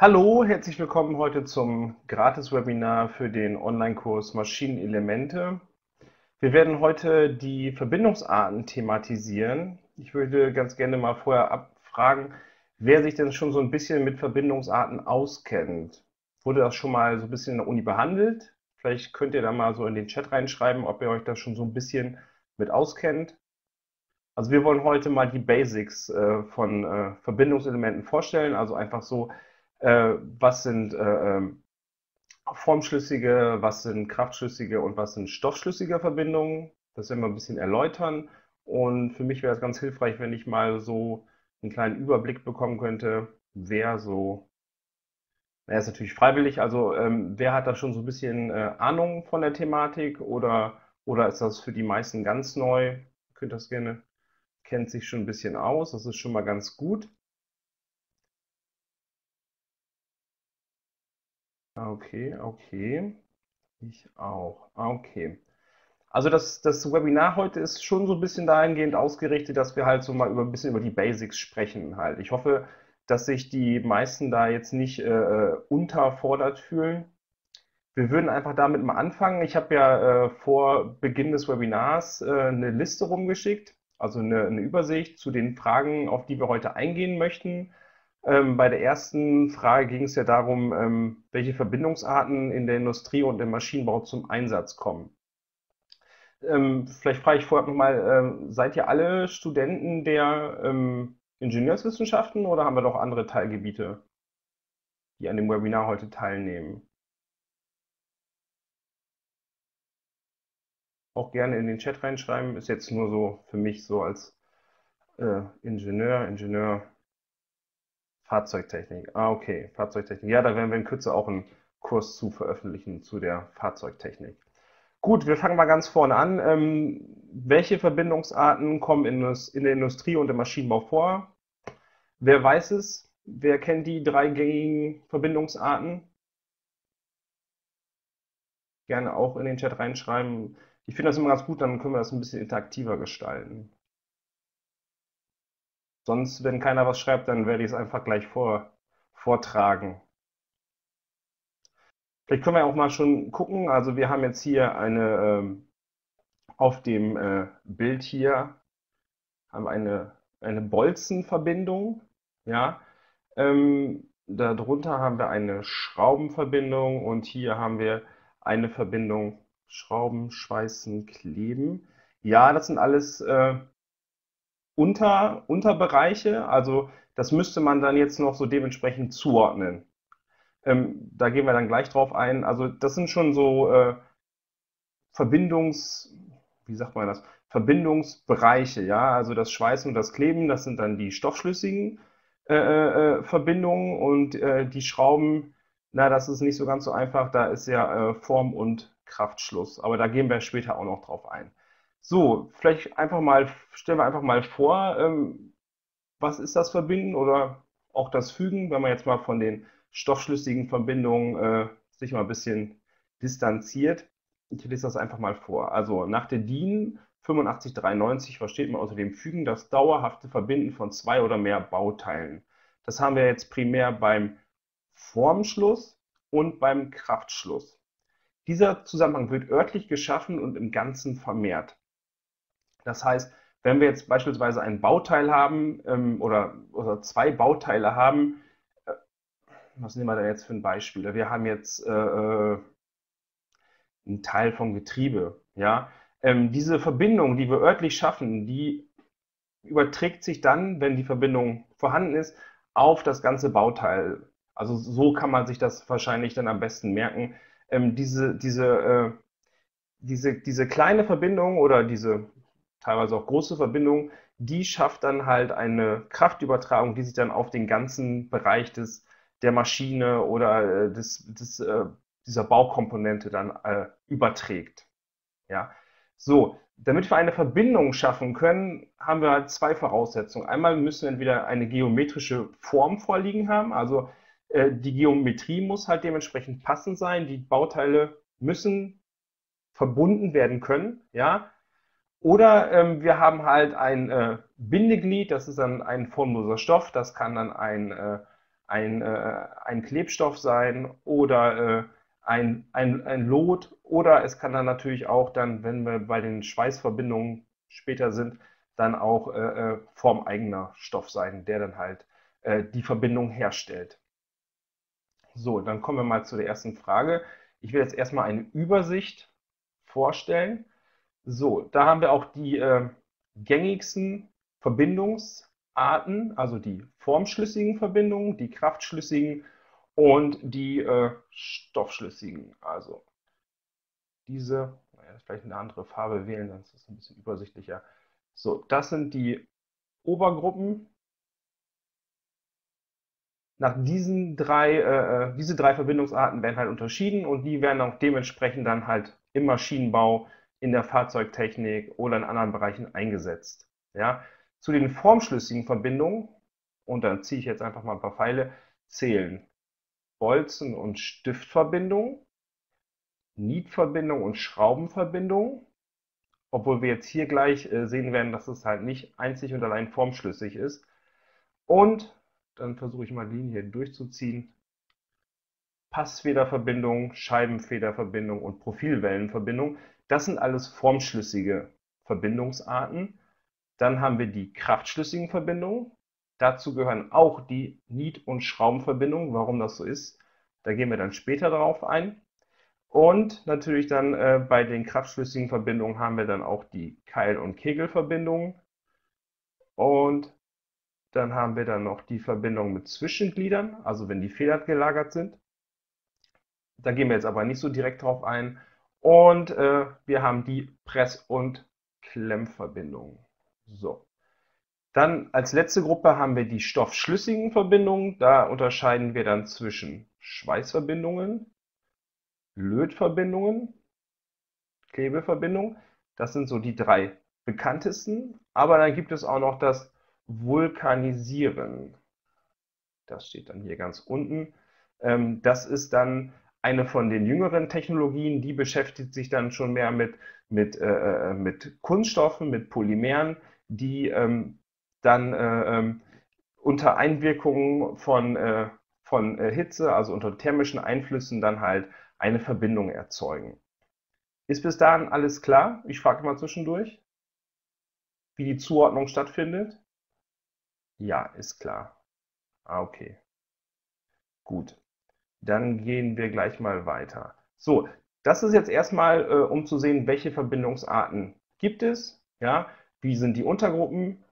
Hallo, herzlich willkommen heute zum Gratis-Webinar für den Online-Kurs Maschinenelemente. Wir werden heute die Verbindungsarten thematisieren. Ich würde ganz gerne mal vorher abfragen, wer sich denn schon so ein bisschen mit Verbindungsarten auskennt. Wurde das schon mal so ein bisschen in der Uni behandelt? Vielleicht könnt ihr da mal so in den Chat reinschreiben, ob ihr euch da schon so ein bisschen mit auskennt. Also wir wollen heute mal die Basics von Verbindungselementen vorstellen, also einfach so, was sind formschlüssige, was sind kraftschlüssige und was sind stoffschlüssige Verbindungen. Das werden wir ein bisschen erläutern und für mich wäre es ganz hilfreich, wenn ich mal so einen kleinen Überblick bekommen könnte, wer so, er ist natürlich freiwillig, also wer hat da schon so ein bisschen Ahnung von der Thematik oder ist das für die meisten ganz neu? Könnt das gerne, kennt sich schon ein bisschen aus, das ist schon mal ganz gut. Okay, ich auch, okay. Also das Webinar heute ist schon so ein bisschen dahingehend ausgerichtet, dass wir halt so mal ein bisschen über die Basics sprechen halt. Ich hoffe, dass sich die meisten da jetzt nicht unterfordert fühlen. Wir würden einfach damit mal anfangen. Ich habe ja vor Beginn des Webinars eine Liste rumgeschickt, also eine Übersicht zu den Fragen, auf die wir heute eingehen möchten. Bei der ersten Frage ging es ja darum, welche Verbindungsarten in der Industrie und im Maschinenbau zum Einsatz kommen. Vielleicht frage ich vorher nochmal, seid ihr alle Studenten der Ingenieurswissenschaften oder haben wir doch andere Teilgebiete, die an dem Webinar heute teilnehmen? Auch gerne in den Chat reinschreiben, ist jetzt nur so für mich so als Ingenieur, Fahrzeugtechnik. Ah, okay, Fahrzeugtechnik. Ja, da werden wir in Kürze auch einen Kurs zu veröffentlichen, zu der Fahrzeugtechnik. Gut, wir fangen mal ganz vorne an. Welche Verbindungsarten kommen in der Industrie und im Maschinenbau vor? Wer weiß es? Wer kennt die drei gängigen Verbindungsarten? Gerne auch in den Chat reinschreiben. Ich finde das immer ganz gut, dann können wir das ein bisschen interaktiver gestalten. Sonst, wenn keiner was schreibt, dann werde ich es einfach gleich vortragen. Vielleicht können wir auch mal schon gucken. Also wir haben jetzt hier eine, auf dem Bild hier, haben eine Bolzenverbindung. Ja? Darunter haben wir eine Schraubenverbindung und hier haben wir eine Verbindung Schrauben, Schweißen, Kleben. Ja, das sind alles Unterbereiche, also das müsste man dann jetzt noch so dementsprechend zuordnen. Da gehen wir dann gleich drauf ein. Also das sind schon so Verbindungsbereiche, ja, also das Schweißen und das Kleben, das sind dann die stoffschlüssigen Verbindungen und die Schrauben, na, das ist nicht so ganz so einfach, da ist ja Form und Kraftschluss, aber da gehen wir später auch noch drauf ein. So, vielleicht einfach mal, stellen wir einfach mal vor, was ist das Verbinden oder auch das Fügen, wenn man jetzt mal von den stoffschlüssigen Verbindungen sich mal ein bisschen distanziert. Ich lese das einfach mal vor. Also nach der DIN 8593 versteht man unter dem Fügen das dauerhafte Verbinden von zwei oder mehr Bauteilen. Das haben wir jetzt primär beim Formschluss und beim Kraftschluss. Dieser Zusammenhang wird örtlich geschaffen und im Ganzen vermehrt. Das heißt, wenn wir jetzt beispielsweise einen Bauteil haben oder zwei Bauteile haben, was nehmen wir da jetzt für ein Beispiel? Wir haben jetzt einen Teil vom Getriebe. Ja? Diese Verbindung, die wir örtlich schaffen, die überträgt sich dann, wenn die Verbindung vorhanden ist, auf das ganze Bauteil. Also so kann man sich das wahrscheinlich dann am besten merken. Diese kleine Verbindung oder diese teilweise auch große Verbindung, die schafft dann halt eine Kraftübertragung, die sich dann auf den ganzen Bereich der Maschine oder dieser Baukomponente dann überträgt. Ja? So, damit wir eine Verbindung schaffen können, haben wir halt zwei Voraussetzungen. Einmal müssen wir entweder eine geometrische Form vorliegen haben, also die Geometrie muss halt dementsprechend passend sein, die Bauteile müssen verbunden werden können, ja. Oder wir haben halt ein Bindeglied, das ist dann ein formloser Stoff, das kann dann ein, äh, ein Klebstoff sein oder ein Lot, oder es kann dann natürlich auch dann, wenn wir bei den Schweißverbindungen später sind, dann auch formeigener Stoff sein, der dann halt die Verbindung herstellt. So, dann kommen wir mal zu der ersten Frage. Ich will jetzt erstmal eine Übersicht vorstellen. So, da haben wir auch die gängigsten Verbindungsarten, also die formschlüssigen Verbindungen, die kraftschlüssigen und die stoffschlüssigen. Also diese, naja, vielleicht eine andere Farbe wählen, sonst ist es ein bisschen übersichtlicher. So, das sind die Obergruppen. Nach diesen diese drei Verbindungsarten werden halt unterschieden und die werden auch dementsprechend dann halt im Maschinenbau, in der Fahrzeugtechnik oder in anderen Bereichen eingesetzt. Ja? Zu den formschlüssigen Verbindungen, und dann ziehe ich jetzt einfach mal ein paar Pfeile, zählen Bolzen- und Stiftverbindungen, Nietverbindungen und Schraubenverbindungen, obwohl wir jetzt hier gleich sehen werden, dass es halt nicht einzig und allein formschlüssig ist. Und dann versuche ich mal die Linie durchzuziehen. Passfederverbindung, Scheibenfederverbindung und Profilwellenverbindung. Das sind alles formschlüssige Verbindungsarten. Dann haben wir die kraftschlüssigen Verbindungen. Dazu gehören auch die Niet- und Schraubenverbindungen. Warum das so ist, da gehen wir dann später darauf ein. Und natürlich dann bei den kraftschlüssigen Verbindungen haben wir dann auch die Keil- und Kegelverbindungen. Und dann haben wir dann noch die Verbindung mit Zwischengliedern, also wenn die federt gelagert sind. Da gehen wir jetzt aber nicht so direkt drauf ein. Und wir haben die Press- und Klemmverbindungen. So. Dann als letzte Gruppe haben wir die stoffschlüssigen Verbindungen. Da unterscheiden wir dann zwischen Schweißverbindungen, Lötverbindungen, Klebeverbindungen. Das sind so die drei bekanntesten. Aber dann gibt es auch noch das Vulkanisieren. Das steht dann hier ganz unten. Das ist dann eine von den jüngeren Technologien, die beschäftigt sich dann schon mehr mit Kunststoffen, mit Polymeren, die dann unter Einwirkung von Hitze, also unter thermischen Einflüssen, dann halt eine Verbindung erzeugen. Ist bis dahin alles klar? Ich frage mal zwischendurch, wie die Zuordnung stattfindet. Ja, ist klar. Ah, okay. Gut. Dann gehen wir gleich mal weiter. So, das ist jetzt erstmal, um zu sehen, welche Verbindungsarten gibt es, ja, wie sind die Untergruppen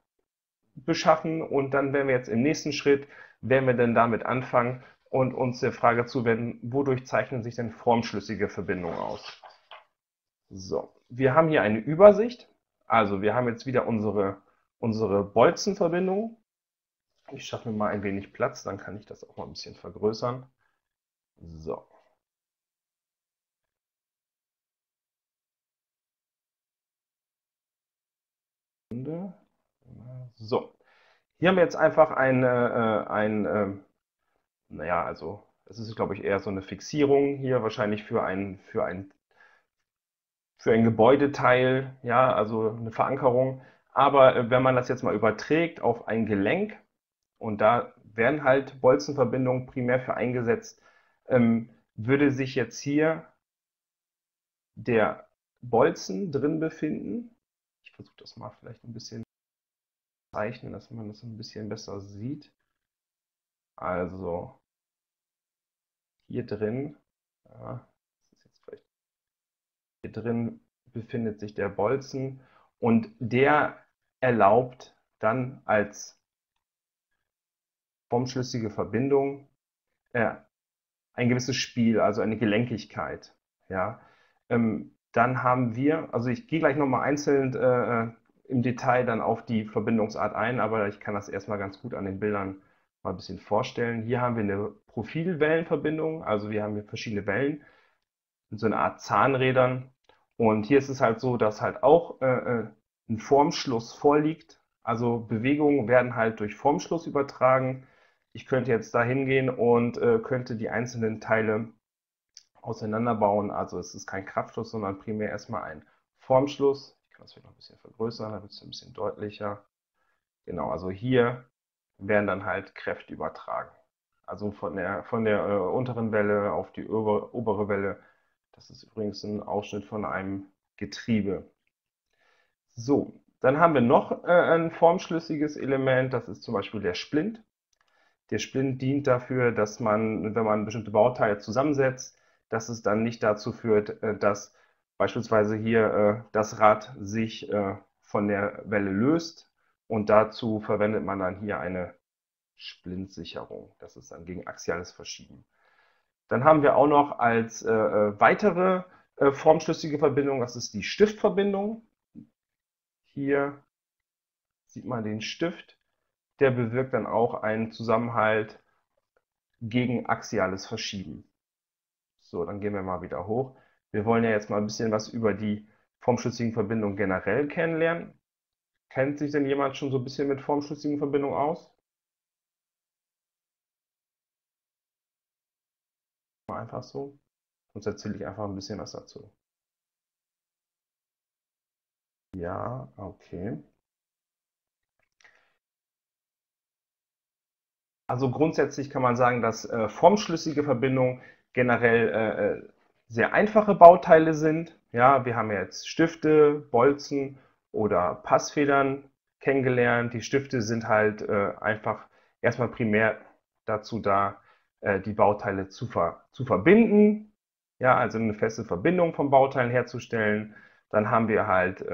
beschaffen, und dann werden wir jetzt im nächsten Schritt, werden wir dann damit anfangen und uns der Frage zuwenden, wodurch zeichnen sich denn formschlüssige Verbindungen aus? So, wir haben hier eine Übersicht, also wir haben jetzt wieder unsere Bolzenverbindung. Ich schaffe mir mal ein wenig Platz, dann kann ich das auch mal ein bisschen vergrößern. So. So. Hier haben wir jetzt einfach naja, also es ist, glaube ich, eher so eine Fixierung hier, wahrscheinlich für ein Gebäudeteil, ja, also eine Verankerung. Aber wenn man das jetzt mal überträgt auf ein Gelenk, und da werden halt Bolzenverbindungen primär für eingesetzt, würde sich jetzt hier der Bolzen drin befinden. Ich versuche das mal vielleicht ein bisschen zu zeichnen, dass man das ein bisschen besser sieht. Also hier drin, ja, das ist jetzt vielleicht, hier drin befindet sich der Bolzen, und der erlaubt dann als formschlüssige Verbindung ein gewisses Spiel, also eine Gelenkigkeit. Ja. Dann haben wir, also ich gehe gleich nochmal einzeln im Detail dann auf die Verbindungsart ein, aber ich kann das erstmal ganz gut an den Bildern mal ein bisschen vorstellen. Hier haben wir eine Profilwellenverbindung, also wir haben hier verschiedene Wellen mit so einer Art Zahnrädern, und hier ist es halt so, dass halt auch ein Formschluss vorliegt, also Bewegungen werden halt durch Formschluss übertragen. Ich könnte jetzt da hingehen und könnte die einzelnen Teile auseinanderbauen. Also es ist kein Kraftschluss, sondern primär erstmal ein Formschluss. Ich kann das vielleicht noch ein bisschen vergrößern, damit es ein bisschen deutlicher. Genau, also hier werden dann halt Kräfte übertragen. Also von der unteren Welle auf die obere Welle. Das ist übrigens ein Ausschnitt von einem Getriebe. So, dann haben wir noch ein formschlüssiges Element, das ist zum Beispiel der Splint. Der Splint dient dafür, dass man, wenn man bestimmte Bauteile zusammensetzt, dass es dann nicht dazu führt, dass beispielsweise hier das Rad sich von der Welle löst. Und dazu verwendet man dann hier eine Splintsicherung. Das ist dann gegen axiales Verschieben. Dann haben wir auch noch als weitere formschlüssige Verbindung, das ist die Stiftverbindung. Hier sieht man den Stift. Der bewirkt dann auch einen Zusammenhalt gegen axiales Verschieben. So, dann gehen wir mal wieder hoch. Wir wollen ja jetzt mal ein bisschen was über die formschlüssigen Verbindungen generell kennenlernen. Kennt sich denn jemand schon so ein bisschen mit formschlüssigen Verbindungen aus? Mal einfach so. Sonst erzähle ich einfach ein bisschen was dazu. Ja, okay. Also grundsätzlich kann man sagen, dass formschlüssige Verbindungen generell sehr einfache Bauteile sind. Ja, wir haben ja jetzt Stifte, Bolzen oder Passfedern kennengelernt. Die Stifte sind halt einfach erstmal primär dazu da, die Bauteile zu verbinden, ja, also eine feste Verbindung von Bauteilen herzustellen. Dann haben wir halt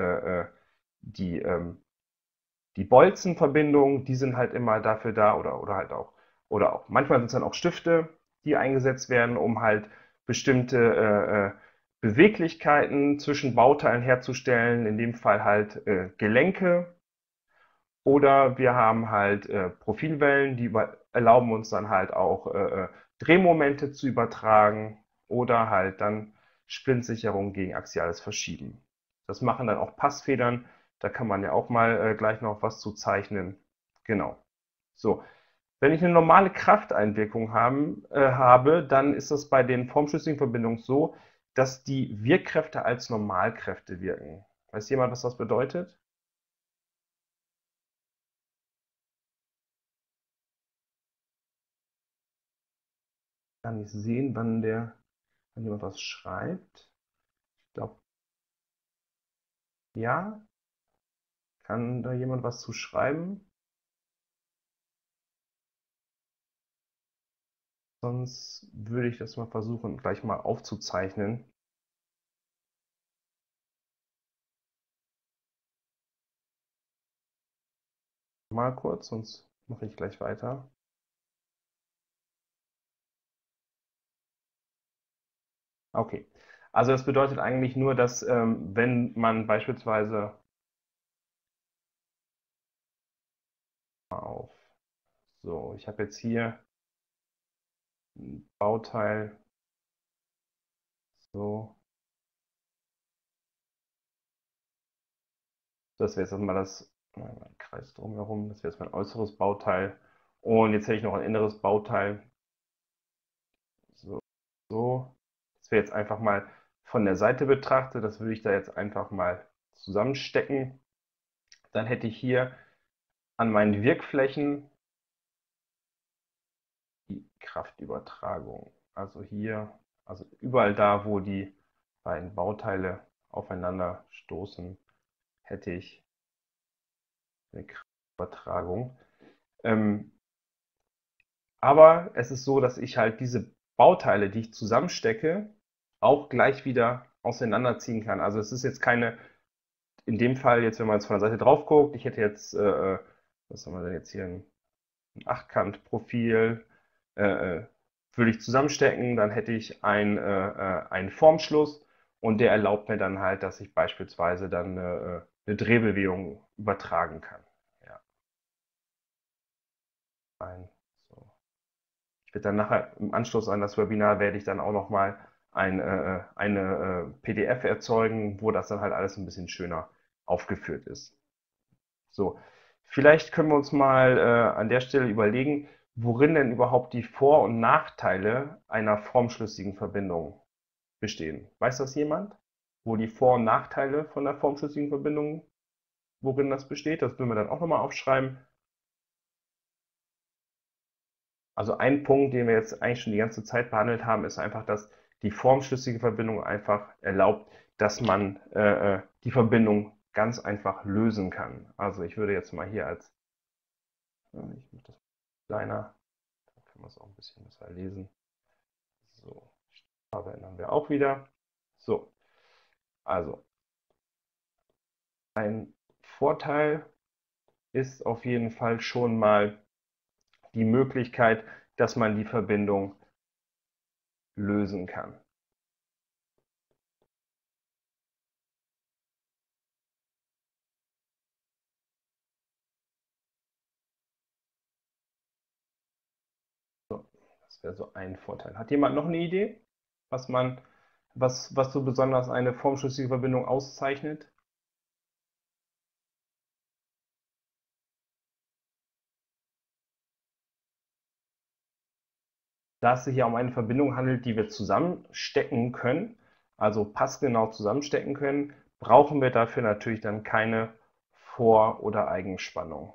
die Bolzenverbindungen, die sind halt immer dafür da, oder auch manchmal sind es dann auch Stifte, die eingesetzt werden, um halt bestimmte Beweglichkeiten zwischen Bauteilen herzustellen, in dem Fall halt Gelenke. Oder wir haben halt Profilwellen, die erlauben uns dann halt auch Drehmomente zu übertragen oder halt dann Splintsicherung gegen axiales Verschieben. Das machen dann auch Passfedern, da kann man ja auch mal gleich noch was zu zeichnen. Genau. So, wenn ich eine normale Krafteinwirkung habe, dann ist das bei den formschlüssigen Verbindungen so, dass die Wirkkräfte als Normalkräfte wirken. Weiß jemand, was das bedeutet? Ich kann nicht sehen, wann jemand was schreibt. Ich glaube, ja, kann da jemand was zu schreiben? Sonst würde ich das mal versuchen, gleich mal aufzuzeichnen. Mal kurz, sonst mache ich gleich weiter. Okay, also das bedeutet eigentlich nur, dass wenn man beispielsweise auf, so, ich habe jetzt hier ein Bauteil, so, das wäre jetzt mal das, mein Kreis drumherum, das wäre jetzt mein äußeres Bauteil und jetzt hätte ich noch ein inneres Bauteil, so. Das wäre jetzt einfach mal von der Seite betrachtet, das würde ich da jetzt einfach mal zusammenstecken. Dann hätte ich hier an meinen Wirkflächen die Kraftübertragung. Also hier, also überall da, wo die beiden Bauteile aufeinander stoßen, hätte ich eine Kraftübertragung. Aber es ist so, dass ich halt diese Bauteile, die ich zusammenstecke, auch gleich wieder auseinanderziehen kann. Also es ist jetzt keine, in dem Fall jetzt, wenn man jetzt von der Seite drauf guckt, ich hätte jetzt, was haben wir denn jetzt hier, ein Achtkantprofil, würde ich zusammenstecken, dann hätte ich einen Formschluss und der erlaubt mir dann halt, dass ich beispielsweise dann eine Drehbewegung übertragen kann. Ja. Wird dann nachher im Anschluss an das Webinar werde ich dann auch nochmal eine PDF erzeugen, wo das dann halt alles ein bisschen schöner aufgeführt ist. So, vielleicht können wir uns mal an der Stelle überlegen, worin denn überhaupt die Vor- und Nachteile einer formschlüssigen Verbindung bestehen. Weiß das jemand? Wo die Vor- und Nachteile von der formschlüssigen Verbindung, worin das besteht? Das würden wir dann auch nochmal aufschreiben. Also ein Punkt, den wir jetzt eigentlich schon die ganze Zeit behandelt haben, ist einfach, dass die formschlüssige Verbindung einfach erlaubt, dass man die Verbindung ganz einfach lösen kann. Also ich würde jetzt mal hier als, ich mache das kleiner, dann können wir es auch ein bisschen besser lesen. So, Farbe ändern wir auch wieder. So, also ein Vorteil ist auf jeden Fall schon mal die Möglichkeit, dass man die Verbindung lösen kann. So, das wäre so ein Vorteil. Hat jemand noch eine Idee, was so besonders eine formschlüssige Verbindung auszeichnet? Da es sich ja um eine Verbindung handelt, die wir zusammenstecken können, also passgenau zusammenstecken können, brauchen wir dafür natürlich dann keine Vor- oder Eigenspannung.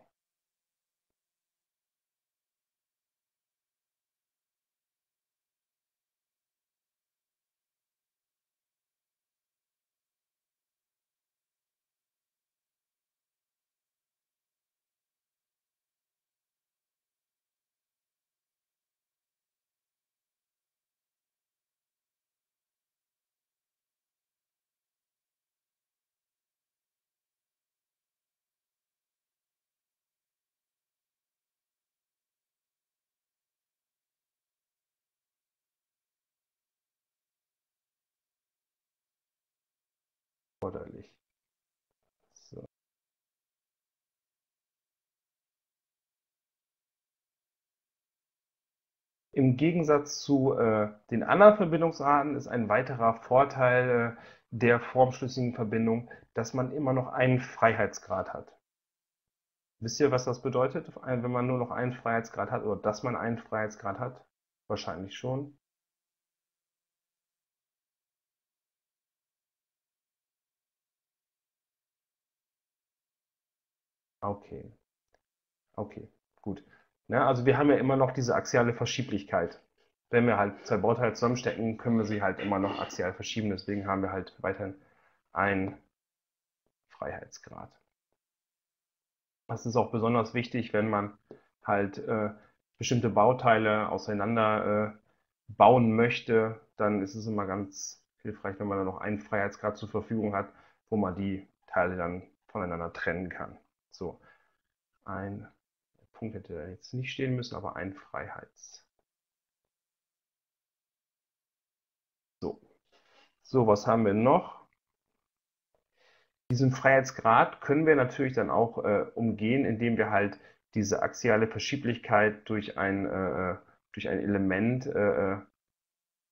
Erforderlich. So. Im Gegensatz zu den anderen Verbindungsarten ist ein weiterer Vorteil der formschlüssigen Verbindung, dass man immer noch einen Freiheitsgrad hat. Wisst ihr, was das bedeutet, wenn man nur noch einen Freiheitsgrad hat oder dass man einen Freiheitsgrad hat? Wahrscheinlich schon. Okay, okay, gut. Ja, also wir haben ja immer noch diese axiale Verschieblichkeit. Wenn wir halt zwei Bauteile zusammenstecken, können wir sie halt immer noch axial verschieben. Deswegen haben wir halt weiterhin einen Freiheitsgrad. Das ist auch besonders wichtig, wenn man halt bestimmte Bauteile auseinander bauen möchte. Dann ist es immer ganz hilfreich, wenn man dann noch einen Freiheitsgrad zur Verfügung hat, wo man die Teile dann voneinander trennen kann. So, ein Punkt hätte da jetzt nicht stehen müssen, aber ein Freiheits. So. So, was haben wir noch? Diesen Freiheitsgrad können wir natürlich dann auch umgehen, indem wir halt diese axiale Verschieblichkeit durch ein Element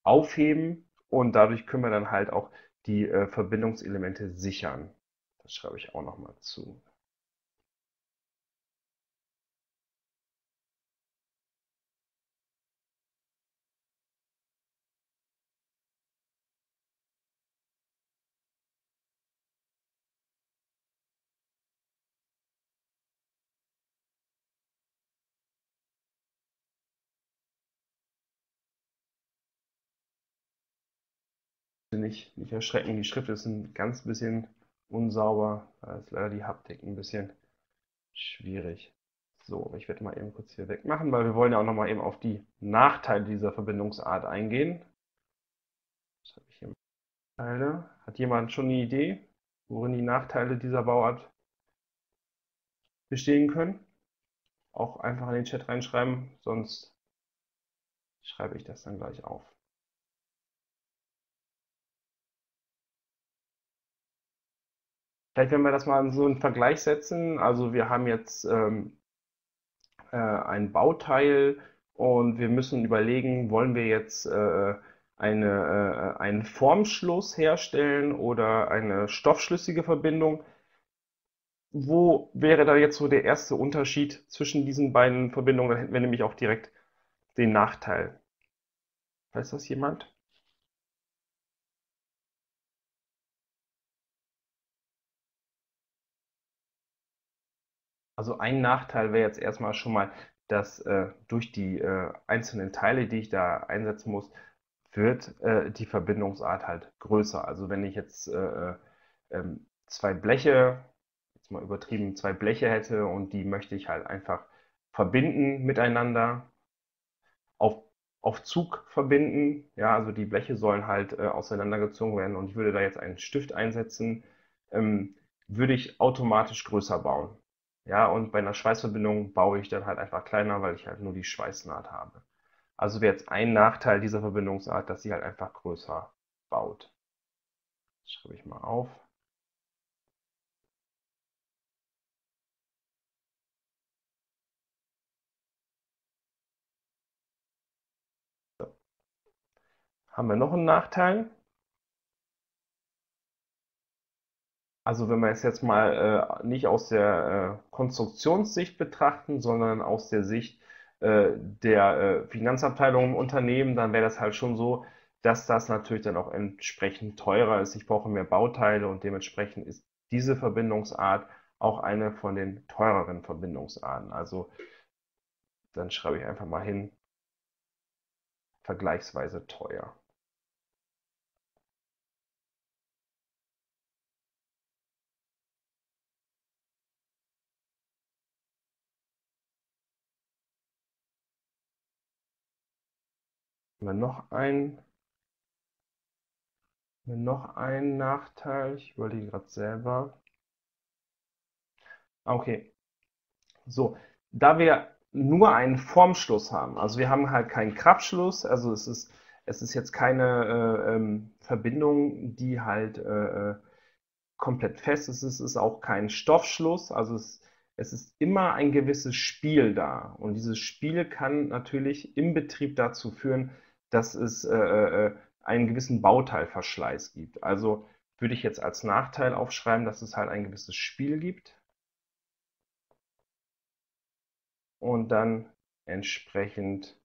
aufheben und dadurch können wir dann halt auch die Verbindungselemente sichern. Das schreibe ich auch nochmal zu. Nicht erschrecken, die Schrift ist ein ganz bisschen unsauber, da ist leider die Haptik ein bisschen schwierig. So, ich werde mal eben kurz hier wegmachen, weil wir wollen ja auch nochmal eben auf die Nachteile dieser Verbindungsart eingehen. Was habe ich hier? Nachteile. Hat jemand schon eine Idee, worin die Nachteile dieser Bauart bestehen können? Auch einfach in den Chat reinschreiben, sonst schreibe ich das dann gleich auf. Vielleicht, wenn wir das mal in so einen Vergleich setzen, also wir haben jetzt ein Bauteil und wir müssen überlegen, wollen wir jetzt einen Formschluss herstellen oder eine stoffschlüssige Verbindung. Wo wäre da jetzt so der erste Unterschied zwischen diesen beiden Verbindungen? Dann hätten wir nämlich auch direkt den Nachteil. Weiß das jemand? Also ein Nachteil wäre jetzt erstmal schon mal, dass durch die einzelnen Teile, die ich da einsetzen muss, wird die Verbindungsart halt größer. Also wenn ich jetzt zwei Bleche, jetzt mal übertrieben, zwei Bleche hätte und die möchte ich halt einfach verbinden miteinander, auf Zug verbinden. Ja, also die Bleche sollen halt auseinandergezogen werden und ich würde da jetzt einen Stift einsetzen, würde ich automatisch größer bauen. Ja, und bei einer Schweißverbindung baue ich dann halt einfach kleiner, weil ich halt nur die Schweißnaht habe. Also wäre jetzt ein Nachteil dieser Verbindungsart, dass sie halt einfach größer baut. Das schreibe ich mal auf. So. Haben wir noch einen Nachteil? Also wenn wir es jetzt mal nicht aus der Konstruktionssicht betrachten, sondern aus der Sicht der Finanzabteilung im Unternehmen, dann wäre das halt schon so, dass das natürlich dann auch entsprechend teurer ist. Ich brauche mehr Bauteile und dementsprechend ist diese Verbindungsart auch eine von den teureren Verbindungsarten. Also dann schreibe ich einfach mal hin, vergleichsweise teuer. Noch ein Nachteil, ich überlege gerade selber. Okay, so, da wir nur einen Formschluss haben, also wir haben halt keinen Krappschluss, also es ist jetzt keine Verbindung, die halt komplett fest ist, es ist auch kein Stoffschluss, also es ist immer ein gewisses Spiel da und dieses Spiel kann natürlich im Betrieb dazu führen, dass es einen gewissen Bauteilverschleiß gibt. Also würde ich jetzt als Nachteil aufschreiben, dass es halt ein gewisses Spiel gibt und dann entsprechend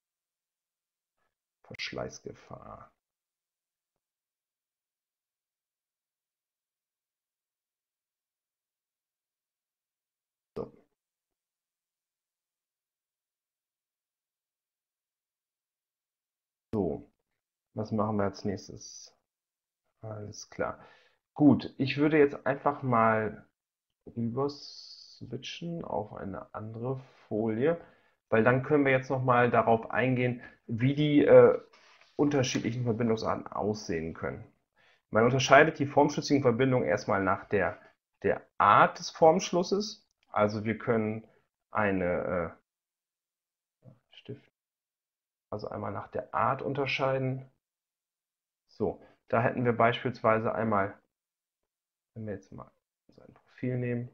Verschleißgefahr. So. So. Was machen wir als nächstes? Alles klar. Gut, ich würde jetzt einfach mal rüber switchen auf eine andere Folie, weil dann können wir jetzt nochmal darauf eingehen, wie die unterschiedlichen Verbindungsarten aussehen können. Man unterscheidet die formschlüssigen Verbindungen erstmal nach der Art des Formschlusses. Also wir können eine Stift, also einmal nach der Art unterscheiden. So, da hätten wir beispielsweise einmal, wenn wir jetzt mal sein Profil nehmen,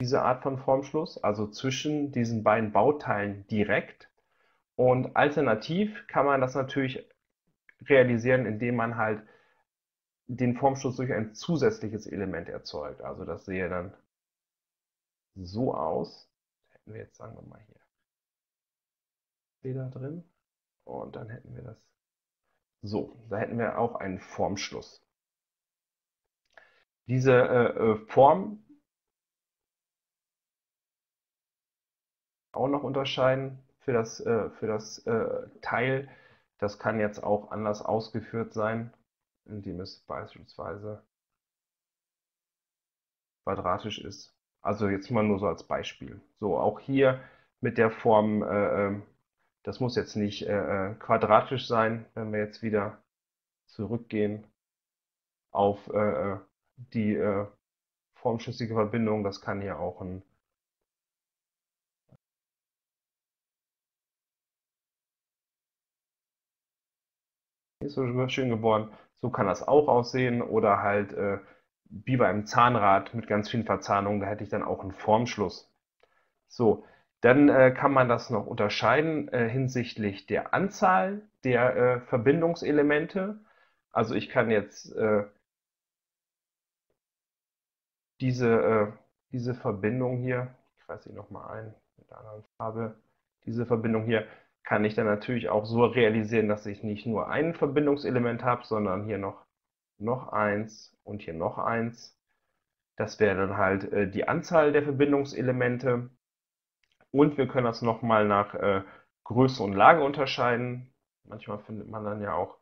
diese Art von Formschluss, also zwischen diesen beiden Bauteilen direkt. Und alternativ kann man das natürlich realisieren, indem man halt den Formschluss durch ein zusätzliches Element erzeugt. Also das sähe dann so aus. Hätten wir jetzt, sagen wir mal hier, Feder drin. Und dann hätten wir das so. Da hätten wir auch einen Formschluss. Diese Form auch noch unterscheiden für das Teil. Das kann jetzt auch anders ausgeführt sein, indem es beispielsweise quadratisch ist. Also jetzt mal nur so als Beispiel. So, auch hier mit der Form. Das muss jetzt nicht quadratisch sein, wenn wir jetzt wieder zurückgehen auf die formschlüssige Verbindung. Das kann ja auch ein ist so schön geboren. So kann das auch aussehen oder halt wie bei einem Zahnrad mit ganz vielen Verzahnungen. Da hätte ich dann auch einen Formschluss. So. Dann kann man das noch unterscheiden hinsichtlich der Anzahl der Verbindungselemente. Also ich kann jetzt diese Verbindung hier, ich kreise sie nochmal ein mit einer anderen Farbe, diese Verbindung hier kann ich dann natürlich auch so realisieren, dass ich nicht nur ein Verbindungselement habe, sondern hier noch eins und hier noch eins. Das wäre dann halt die Anzahl der Verbindungselemente. Und wir können das nochmal nach Größe und Lage unterscheiden. Manchmal findet man dann ja auch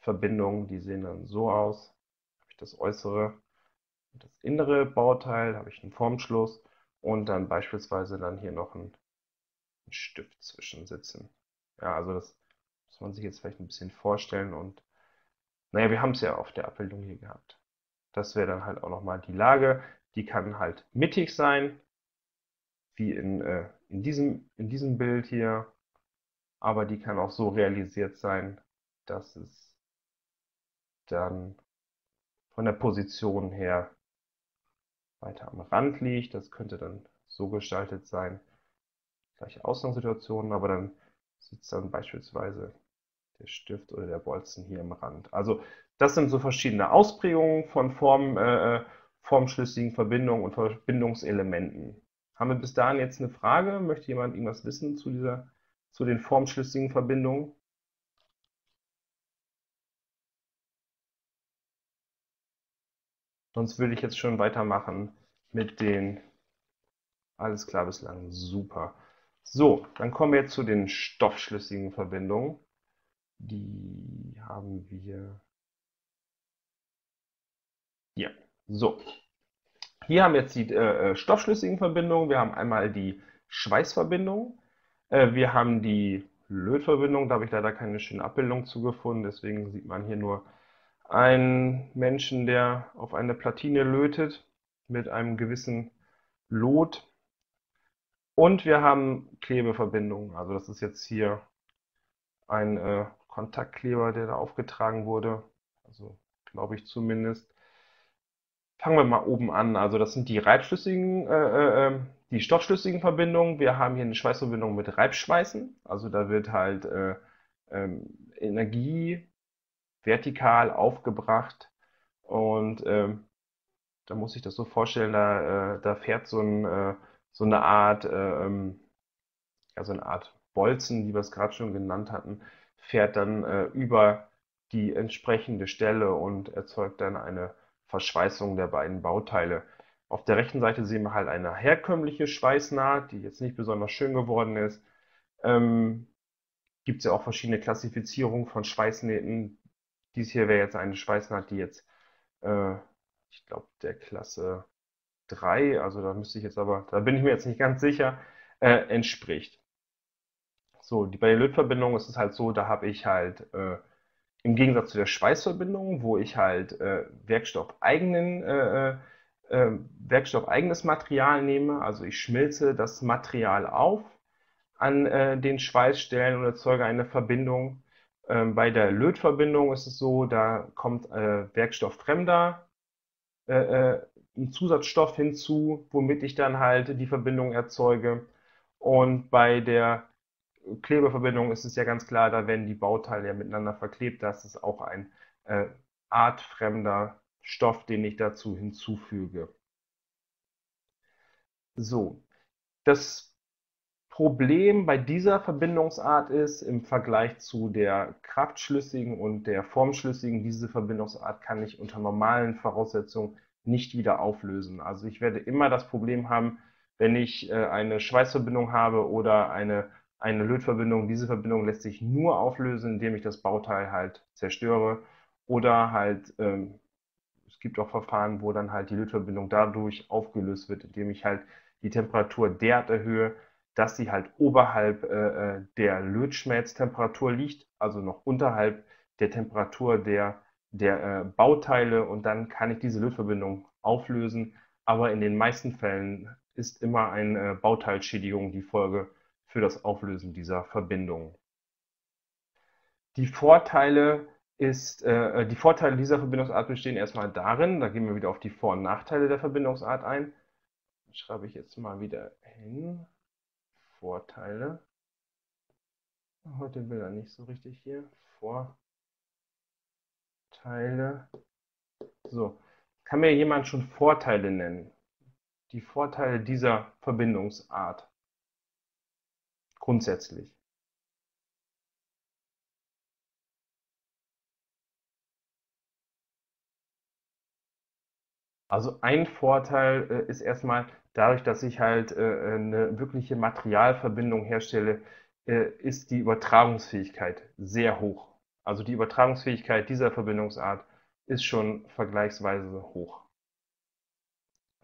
Verbindungen, die sehen dann so aus. Habe ich das äußere und das innere Bauteil, habe ich einen Formschluss und dann beispielsweise dann hier noch einen Stift zwischen sitzen. Ja, also das muss man sich jetzt vielleicht ein bisschen vorstellen. Und naja, wir haben es ja auf der Abbildung hier gehabt. Das wäre dann halt auch nochmal die Lage. Die kann halt mittig sein, wie in diesem Bild hier. Aber die kann auch so realisiert sein, dass es dann von der Position her weiter am Rand liegt. Das könnte dann so gestaltet sein. Gleiche Ausgangssituationen, aber dann sitzt dann beispielsweise der Stift oder der Bolzen hier am Rand. Also das sind so verschiedene Ausprägungen von formschlüssigen Verbindungen und Verbindungselementen. Haben wir bis dahin jetzt eine Frage? Möchte jemand irgendwas wissen zu den formschlüssigen Verbindungen? Sonst würde ich jetzt schon weitermachen mit den... Alles klar bislang, super. So, dann kommen wir jetzt zu den stoffschlüssigen Verbindungen. Die haben wir... Ja, so. Hier haben wir jetzt die stoffschlüssigen Verbindungen. Wir haben einmal die Schweißverbindung. Wir haben die Lötverbindung. Da habe ich leider keine schöne Abbildung zugefunden. Deswegen sieht man hier nur einen Menschen, der auf eine Platine lötet mit einem gewissen Lot. Und wir haben Klebeverbindungen. Also das ist jetzt hier ein Kontaktkleber, der da aufgetragen wurde. Also glaube ich zumindest. Fangen wir mal oben an. Also das sind die reibschlüssigen, die stoffschlüssigen Verbindungen. Wir haben hier eine Schweißverbindung mit Reibschweißen. Also da wird halt Energie vertikal aufgebracht. Und da muss ich das so vorstellen, da fährt so eine Art Bolzen, wie wir es gerade schon genannt hatten, fährt dann über die entsprechende Stelle und erzeugt dann eine Verschweißung der beiden Bauteile. Auf der rechten Seite sehen wir halt eine herkömmliche Schweißnaht, die jetzt nicht besonders schön geworden ist. Gibt es ja auch verschiedene Klassifizierungen von Schweißnähten. Dies hier wäre jetzt eine Schweißnaht, die jetzt, ich glaube, der Klasse 3, also da müsste ich jetzt aber, da bin ich mir jetzt nicht ganz sicher, entspricht. So, bei der Lötverbindung ist es halt so, da habe ich halt im Gegensatz zu der Schweißverbindung, wo ich halt werkstoffeigenes Material nehme, also ich schmilze das Material auf an den Schweißstellen und erzeuge eine Verbindung. Bei der Lötverbindung ist es so, da kommt werkstofffremder ein Zusatzstoff hinzu, womit ich dann halt die Verbindung erzeuge. Und bei der Klebeverbindung ist es ja ganz klar, da werden die Bauteile ja miteinander verklebt. Das ist auch ein artfremder Stoff, den ich dazu hinzufüge. So, das Problem bei dieser Verbindungsart ist, im Vergleich zu der kraftschlüssigen und der formschlüssigen, diese Verbindungsart kann ich unter normalen Voraussetzungen nicht wieder auflösen. Also ich werde immer das Problem haben, wenn ich eine Schweißverbindung habe oder eine Lötverbindung, diese Verbindung lässt sich nur auflösen, indem ich das Bauteil halt zerstöre. Oder halt, es gibt auch Verfahren, wo dann halt die Lötverbindung dadurch aufgelöst wird, indem ich halt die Temperatur derart erhöhe, dass sie halt oberhalb der Lötschmelztemperatur liegt, also noch unterhalb der Temperatur der Bauteile. Und dann kann ich diese Lötverbindung auflösen. Aber in den meisten Fällen ist immer eine Bauteilschädigung die Folge für das Auflösen dieser Verbindung. Die Vorteile dieser Verbindungsart bestehen erstmal darin, da gehen wir wieder auf die Vor- und Nachteile der Verbindungsart ein. Das schreibe ich jetzt mal wieder hin. Vorteile. Heute will er nicht so richtig hier. Vorteile. So, kann mir jemand schon Vorteile nennen? Die Vorteile dieser Verbindungsart. Grundsätzlich. Also ein Vorteil ist erstmal, dadurch, dass ich halt eine wirkliche Materialverbindung herstelle, ist die Übertragungsfähigkeit sehr hoch. Also die Übertragungsfähigkeit dieser Verbindungsart ist schon vergleichsweise hoch.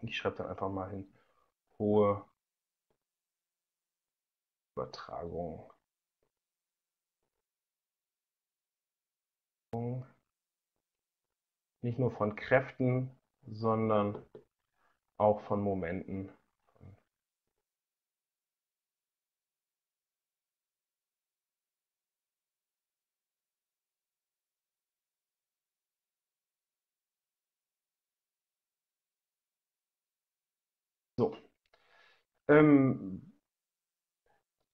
Ich schreibe dann einfach mal hin, hohe Übertragung. Nicht nur von Kräften, sondern auch von Momenten. So.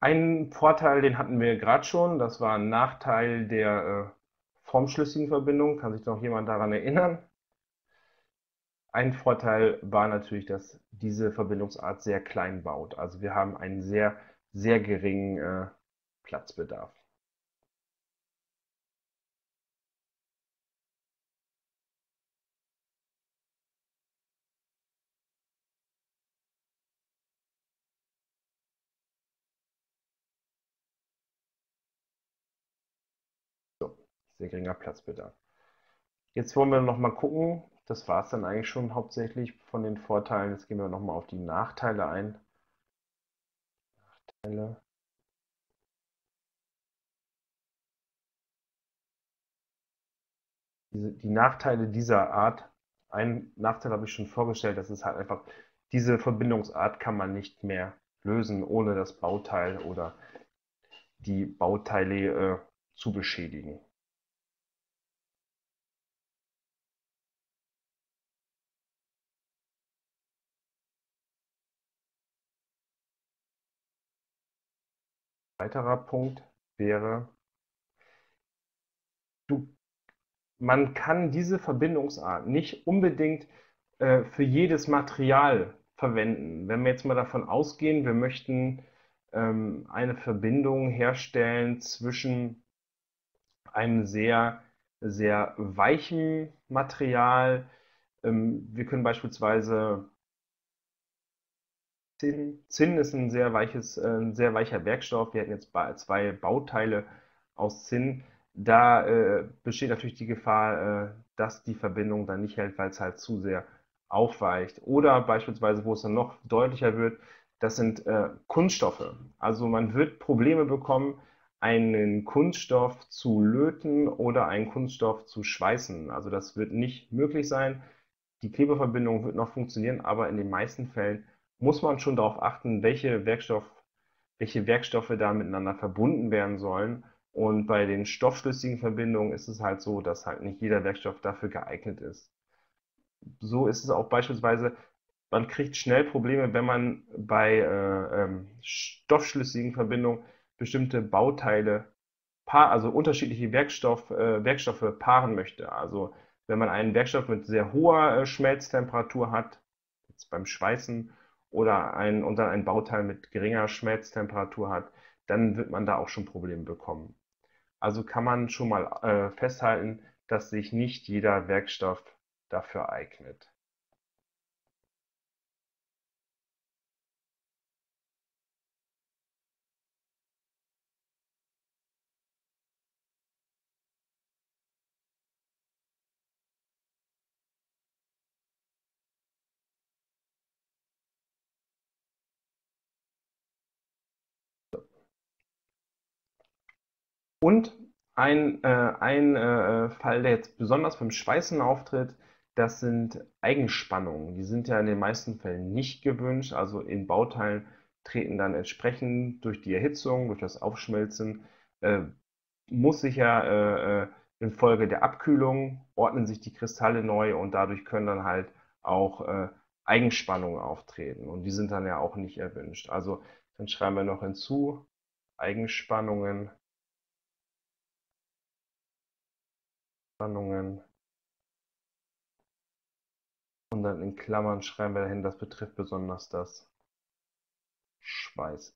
Einen Vorteil, den hatten wir gerade schon, das war ein Nachteil der formschlüssigen Verbindung. Kann sich noch jemand daran erinnern? Ein Vorteil war natürlich, dass diese Verbindungsart sehr klein baut. Also wir haben einen sehr, sehr geringen Platzbedarf. So, sehr geringer Platzbedarf. Jetzt wollen wir noch mal gucken. Das war es dann eigentlich schon hauptsächlich von den Vorteilen. Jetzt gehen wir nochmal auf die Nachteile ein. Nachteile. Die Nachteile dieser Art. Einen Nachteil habe ich schon vorgestellt, das ist halt einfach, diese Verbindungsart kann man nicht mehr lösen, ohne das Bauteil oder die Bauteile zu beschädigen. Weiterer Punkt wäre, man kann diese Verbindungsart nicht unbedingt für jedes Material verwenden. Wenn wir jetzt mal davon ausgehen, wir möchten eine Verbindung herstellen zwischen einem sehr, sehr weichen Material. Wir können beispielsweise Zinn ist ein sehr weicher Werkstoff. Wir hatten jetzt zwei Bauteile aus Zinn. Da besteht natürlich die Gefahr, dass die Verbindung dann nicht hält, weil es halt zu sehr aufweicht. Oder beispielsweise, wo es dann noch deutlicher wird, das sind Kunststoffe. Also man wird Probleme bekommen, einen Kunststoff zu löten oder einen Kunststoff zu schweißen. Also das wird nicht möglich sein. Die Klebeverbindung wird noch funktionieren, aber in den meisten Fällen muss man schon darauf achten, welche Werkstoffe da miteinander verbunden werden sollen. Und bei den stoffschlüssigen Verbindungen ist es halt so, dass halt nicht jeder Werkstoff dafür geeignet ist. So ist es auch beispielsweise, man kriegt schnell Probleme, wenn man bei stoffschlüssigen Verbindungen bestimmte Bauteile, also unterschiedliche Werkstoffe paaren möchte. Also wenn man einen Werkstoff mit sehr hoher Schmelztemperatur hat, jetzt beim Schweißen, oder dann ein Bauteil mit geringer Schmelztemperatur hat, dann wird man da auch schon Probleme bekommen. Also kann man schon mal festhalten, dass sich nicht jeder Werkstoff dafür eignet. Und ein Fall, der jetzt besonders beim Schweißen auftritt, das sind Eigenspannungen. Die sind ja in den meisten Fällen nicht gewünscht. Also in Bauteilen treten dann entsprechend durch die Erhitzung, durch das Aufschmelzen, muss sich ja infolge der Abkühlung ordnen sich die Kristalle neu und dadurch können dann halt auch Eigenspannungen auftreten. Und die sind dann ja auch nicht erwünscht. Also dann schreiben wir noch hinzu, Eigenspannungen. Spannungen. Und dann in Klammern schreiben wir dahin, das betrifft besonders das Schweiß.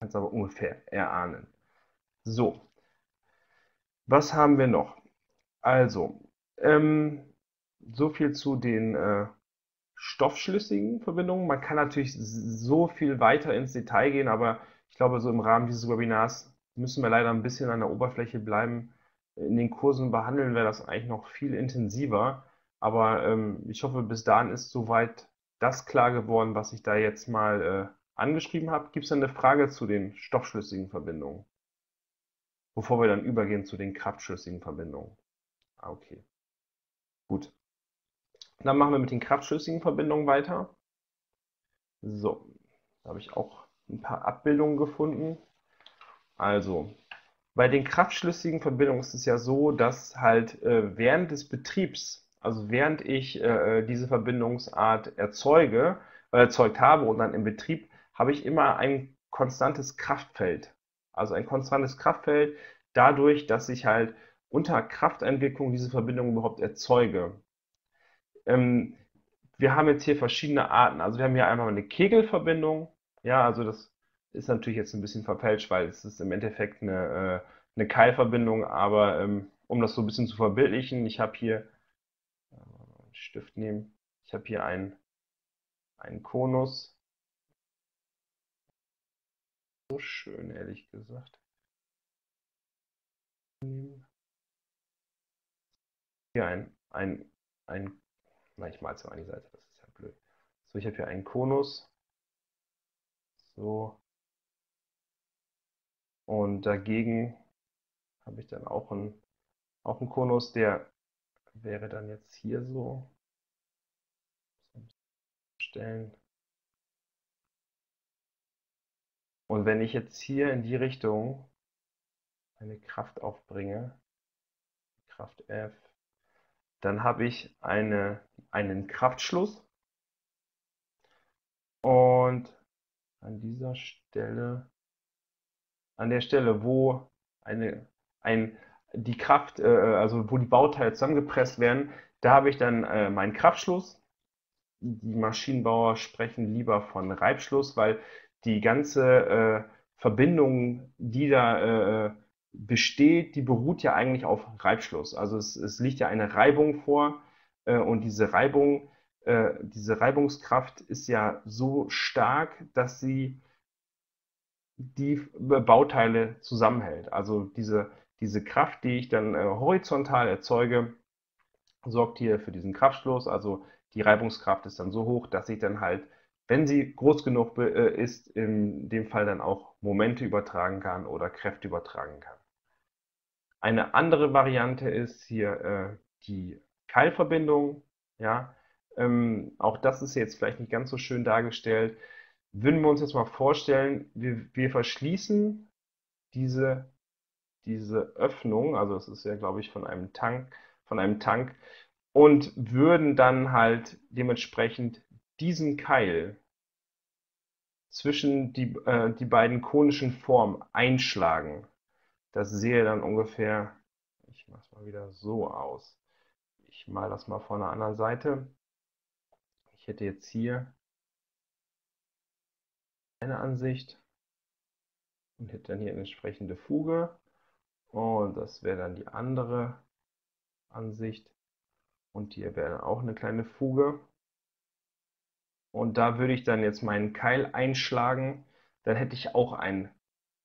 Kannst aber ungefähr erahnen. So, was haben wir noch? Also, so viel zu den stoffschlüssigen Verbindungen. Man kann natürlich so viel weiter ins Detail gehen, aber ich glaube, so im Rahmen dieses Webinars müssen wir leider ein bisschen an der Oberfläche bleiben. In den Kursen behandeln wir das eigentlich noch viel intensiver, aber ich hoffe, bis dahin ist soweit das klar geworden, was ich da jetzt mal angeschrieben habe. Gibt es denn eine Frage zu den stoffschlüssigen Verbindungen? Bevor wir dann übergehen zu den kraftschlüssigen Verbindungen. Okay, gut. Dann machen wir mit den kraftschlüssigen Verbindungen weiter. So, da habe ich auch ein paar Abbildungen gefunden. Also, bei den kraftschlüssigen Verbindungen ist es ja so, dass halt während des Betriebs, also während ich diese Verbindungsart erzeugt habe und dann im Betrieb, habe ich immer ein konstantes Kraftfeld. Also ein konstantes Kraftfeld dadurch, dass ich halt unter Krafteinwirkung diese Verbindung überhaupt erzeuge. Wir haben jetzt hier verschiedene Arten. Also wir haben hier einmal eine Kegelverbindung. Ja, also das ist natürlich jetzt ein bisschen verfälscht, weil es ist im Endeffekt eine Keilverbindung. Aber um das so ein bisschen zu verbildlichen, ich habe hier einen Stift nehmen. Ich habe hier einen Konus. So schön, ehrlich gesagt. Hier nein, ich mal zu einer Seite, das ist ja blöd. So, ich habe hier einen Konus. So. Und dagegen habe ich dann auch einen Konus, der wäre dann jetzt hier so. Stellen. Und wenn ich jetzt hier in die Richtung eine Kraft aufbringe, Kraft F, dann habe ich einen Kraftschluss und an der Stelle, wo die Kraft, also wo die Bauteile zusammengepresst werden, da habe ich dann meinen Kraftschluss. Die Maschinenbauer sprechen lieber von Reibschluss, weil die ganze Verbindung, die da besteht, die beruht ja eigentlich auf Reibschluss. Also es liegt ja eine Reibung vor und diese Reibungskraft ist ja so stark, dass sie die Bauteile zusammenhält. Also diese Kraft, die ich dann horizontal erzeuge, sorgt hier für diesen Kraftschluss. Also die Reibungskraft ist dann so hoch, dass ich dann halt, wenn sie groß genug ist, in dem Fall dann auch Momente übertragen kann oder Kräfte übertragen kann. Eine andere Variante ist hier die Keilverbindung. Ja? Auch das ist jetzt vielleicht nicht ganz so schön dargestellt. Würden wir uns jetzt mal vorstellen, wir verschließen diese Öffnung, also das ist ja, glaube ich, von einem Tank, und würden dann halt dementsprechend diesen Keil zwischen die beiden konischen Formen einschlagen. Das sähe dann ungefähr, ich mache es mal wieder so aus. Ich male das mal von der anderen Seite. Ich hätte jetzt hier eine Ansicht und hätte dann hier eine entsprechende Fuge. Und das wäre dann die andere Ansicht. Und hier wäre dann auch eine kleine Fuge. Und da würde ich dann jetzt meinen Keil einschlagen, dann hätte ich auch einen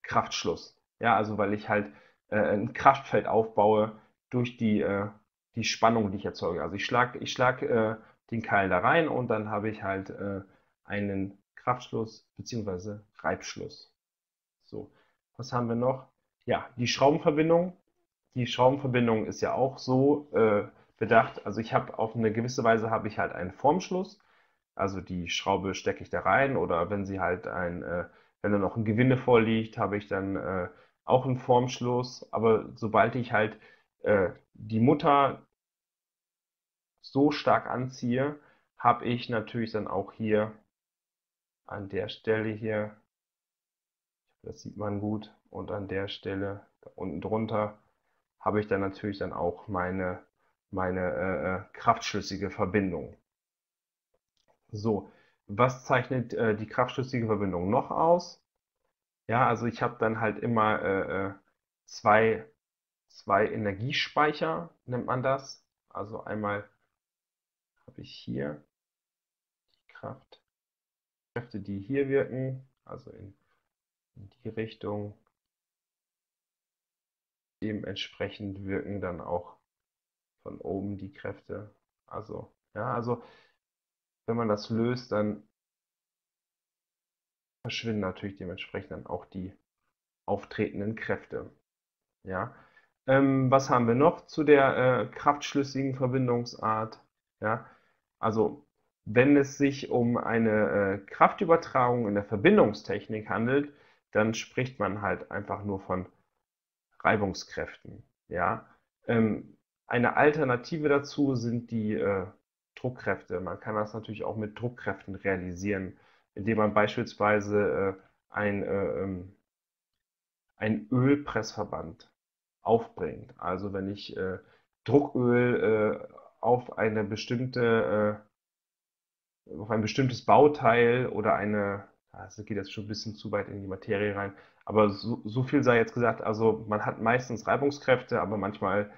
Kraftschluss. Ja, also weil ich halt ein Kraftfeld aufbaue durch die Spannung, die ich erzeuge. Also ich schlag den Keil da rein und dann habe ich halt einen Kraftschluss bzw. Reibschluss. So, was haben wir noch? Ja, die Schraubenverbindung. Die Schraubenverbindung ist ja auch so bedacht. Also ich habe auf eine gewisse Weise habe ich halt einen Formschluss. Also die Schraube stecke ich da rein oder wenn sie halt wenn da noch ein Gewinde vorliegt, habe ich dann auch einen Formschluss. Aber sobald ich halt die Mutter so stark anziehe, habe ich natürlich dann auch hier an der Stelle hier, das sieht man gut, und an der Stelle da unten drunter habe ich dann natürlich dann auch meine kraftschlüssige Verbindung. So, was zeichnet die kraftschlüssige Verbindung noch aus? Ja, also ich habe dann halt immer zwei, zwei Energiespeicher, nennt man das. Also einmal habe ich hier die Kräfte, die hier wirken, also in die Richtung. Dementsprechend wirken dann auch von oben die Kräfte. Also, ja, also wenn man das löst, dann verschwinden natürlich dementsprechend dann auch die auftretenden Kräfte. Ja. Was haben wir noch zu der kraftschlüssigen Verbindungsart? Ja. Also wenn es sich um eine Kraftübertragung in der Verbindungstechnik handelt, dann spricht man halt einfach nur von Reibungskräften. Ja. Eine Alternative dazu sind die Druckkräfte. Man kann das natürlich auch mit Druckkräften realisieren, indem man beispielsweise ein Ölpressverband aufbringt. Also wenn ich Drucköl auf eine bestimmte, auf ein bestimmtes Bauteil oder eine, das geht jetzt schon ein bisschen zu weit in die Materie rein, aber so viel sei jetzt gesagt, also man hat meistens Reibungskräfte, aber manchmal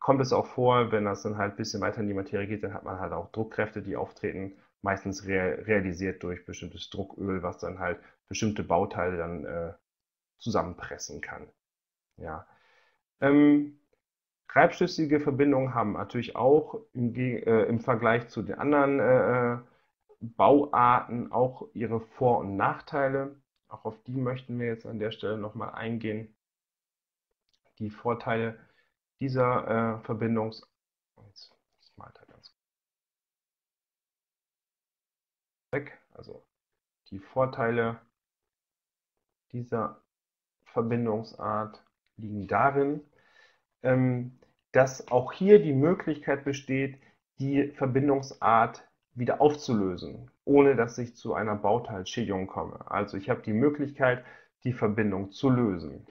kommt es auch vor, wenn das dann halt ein bisschen weiter in die Materie geht, dann hat man halt auch Druckkräfte, die auftreten, meistens realisiert durch bestimmtes Drucköl, was dann halt bestimmte Bauteile dann zusammenpressen kann. Ja. Reibschlüssige Verbindungen haben natürlich auch im Vergleich zu den anderen Bauarten auch ihre Vor- und Nachteile. Auch auf die möchten wir jetzt an der Stelle nochmal eingehen. Die Vorteile dieser Verbindungsart liegen darin, dass auch hier die Möglichkeit besteht, die Verbindungsart wieder aufzulösen, ohne dass ich zu einer Bauteilschädigung komme. Also ich habe die Möglichkeit, die Verbindung zu lösen.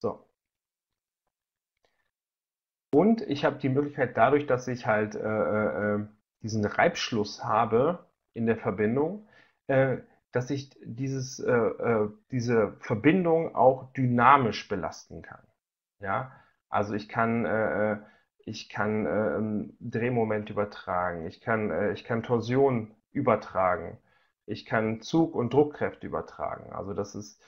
So. Und ich habe die Möglichkeit, dadurch, dass ich halt diesen Reibschluss habe in der Verbindung, dass ich diese Verbindung auch dynamisch belasten kann. Ja? Also ich kann Drehmoment übertragen, ich kann Torsion übertragen, ich kann Zug- und Druckkräfte übertragen. Also das ist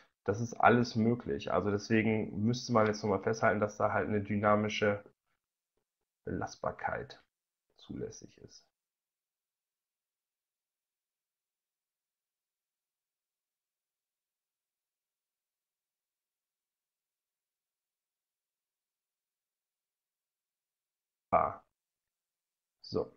alles möglich. Also deswegen müsste man jetzt nochmal festhalten, dass da halt eine dynamische Belastbarkeit zulässig ist. So.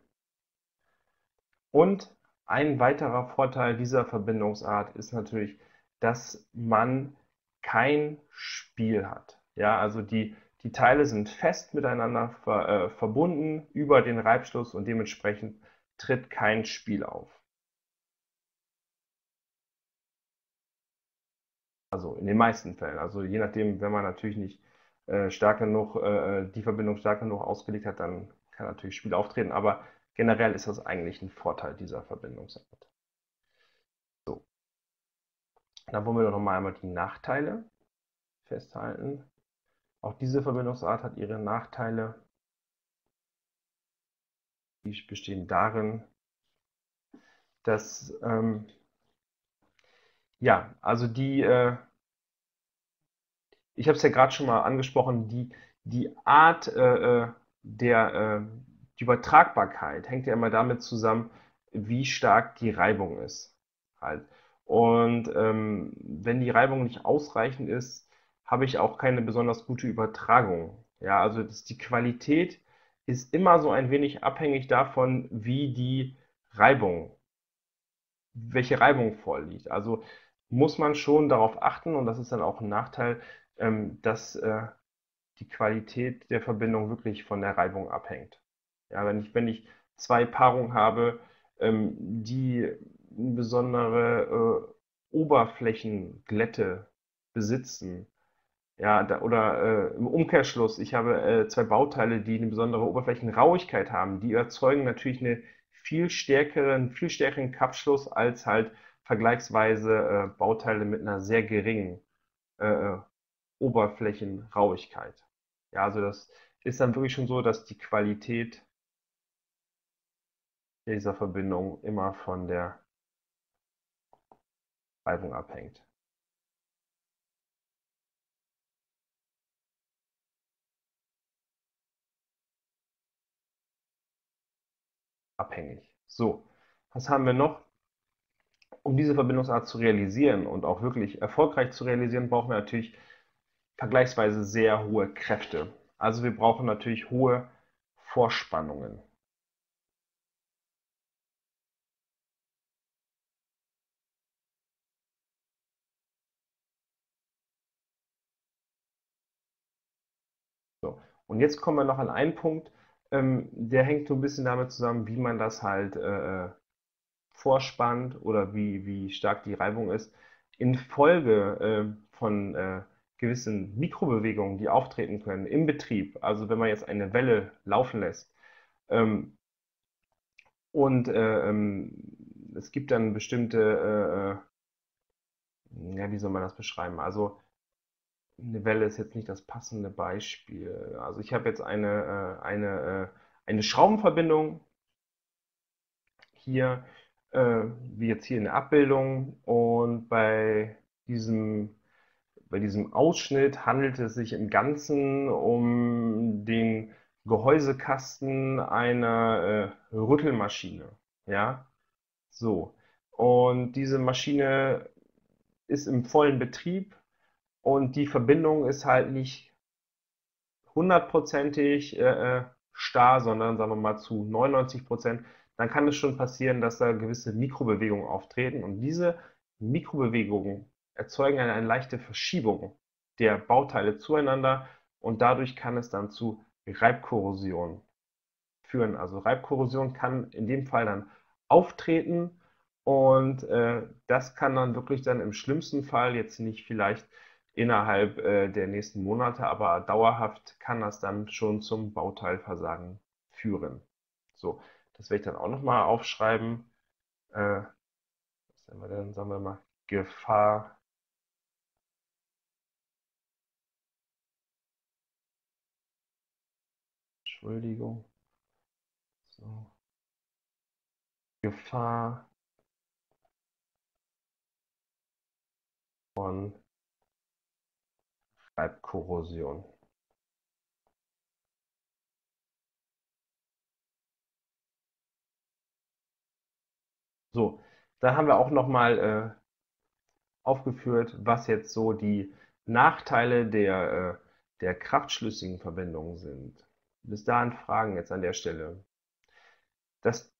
Und ein weiterer Vorteil dieser Verbindungsart ist natürlich, dass man kein Spiel hat. Ja, also die Teile sind fest miteinander verbunden über den Reibschluss und dementsprechend tritt kein Spiel auf. Also in den meisten Fällen. Also je nachdem, wenn man natürlich nicht stark genug, die Verbindung stark genug ausgelegt hat, dann kann natürlich Spiel auftreten, aber generell ist das eigentlich ein Vorteil dieser Verbindungsart. So. Dann wollen wir doch nochmal einmal die Nachteile festhalten. Auch diese Verbindungsart hat ihre Nachteile. Die bestehen darin, dass ja, also die ich habe es ja gerade schon mal angesprochen, die Art die Übertragbarkeit hängt ja immer damit zusammen, wie stark die Reibung ist. Halt. Und wenn die Reibung nicht ausreichend ist, habe ich auch keine besonders gute Übertragung. Ja, also die Qualität ist immer so ein wenig abhängig davon, welche Reibung vorliegt. Also muss man schon darauf achten, und das ist dann auch ein Nachteil, dass die Qualität der Verbindung wirklich von der Reibung abhängt. Ja, wenn ich zwei Paarungen habe, die eine besondere Oberflächenglätte besitzen, Ja, oder im Umkehrschluss, ich habe zwei Bauteile, die eine besondere Oberflächenrauigkeit haben. Die erzeugen natürlich einen viel stärkeren Kappschluss als halt vergleichsweise Bauteile mit einer sehr geringen Oberflächenrauigkeit. Ja, also das ist dann wirklich schon so, dass die Qualität dieser Verbindung immer von der Reibung abhängt. So, was haben wir noch? Um diese Verbindungsart zu realisieren und auch wirklich erfolgreich zu realisieren, brauchen wir natürlich vergleichsweise sehr hohe Kräfte. Also wir brauchen natürlich hohe Vorspannungen. So, und jetzt kommen wir noch an einen Punkt, der hängt so ein bisschen damit zusammen, wie man das halt vorspannt oder wie stark die Reibung ist. Infolge von gewissen Mikrobewegungen, die auftreten können im Betrieb, also wenn man jetzt eine Welle laufen lässt es gibt dann bestimmte, ja, wie soll man das beschreiben? Also eine Welle ist jetzt nicht das passende Beispiel. Also ich habe jetzt eine Schraubenverbindung hier, wie jetzt hier in der Abbildung. Und bei diesem Ausschnitt handelt es sich im Ganzen um den Gehäusekasten einer Rüttelmaschine. Ja? So. Und diese Maschine ist im vollen Betrieb. Und die Verbindung ist halt nicht hundertprozentig starr, sondern sagen wir mal zu 99%. Dann kann es schon passieren, dass da gewisse Mikrobewegungen auftreten. Und diese Mikrobewegungen erzeugen eine leichte Verschiebung der Bauteile zueinander. Und dadurch kann es dann zu Reibkorrosion führen. Also Reibkorrosion kann in dem Fall dann auftreten. Und das kann dann wirklich dann im schlimmsten Fall jetzt nicht vielleicht innerhalb der nächsten Monate, aber dauerhaft kann das dann schon zum Bauteilversagen führen. So, das werde ich dann auch nochmal aufschreiben. Was haben wir denn? Sagen wir mal Gefahr Entschuldigung. So. Gefahr von Reibkorrosion. So, da haben wir auch nochmal aufgeführt, was jetzt so die Nachteile der kraftschlüssigen Verbindungen sind. Bis dahin Fragen jetzt an der Stelle. Das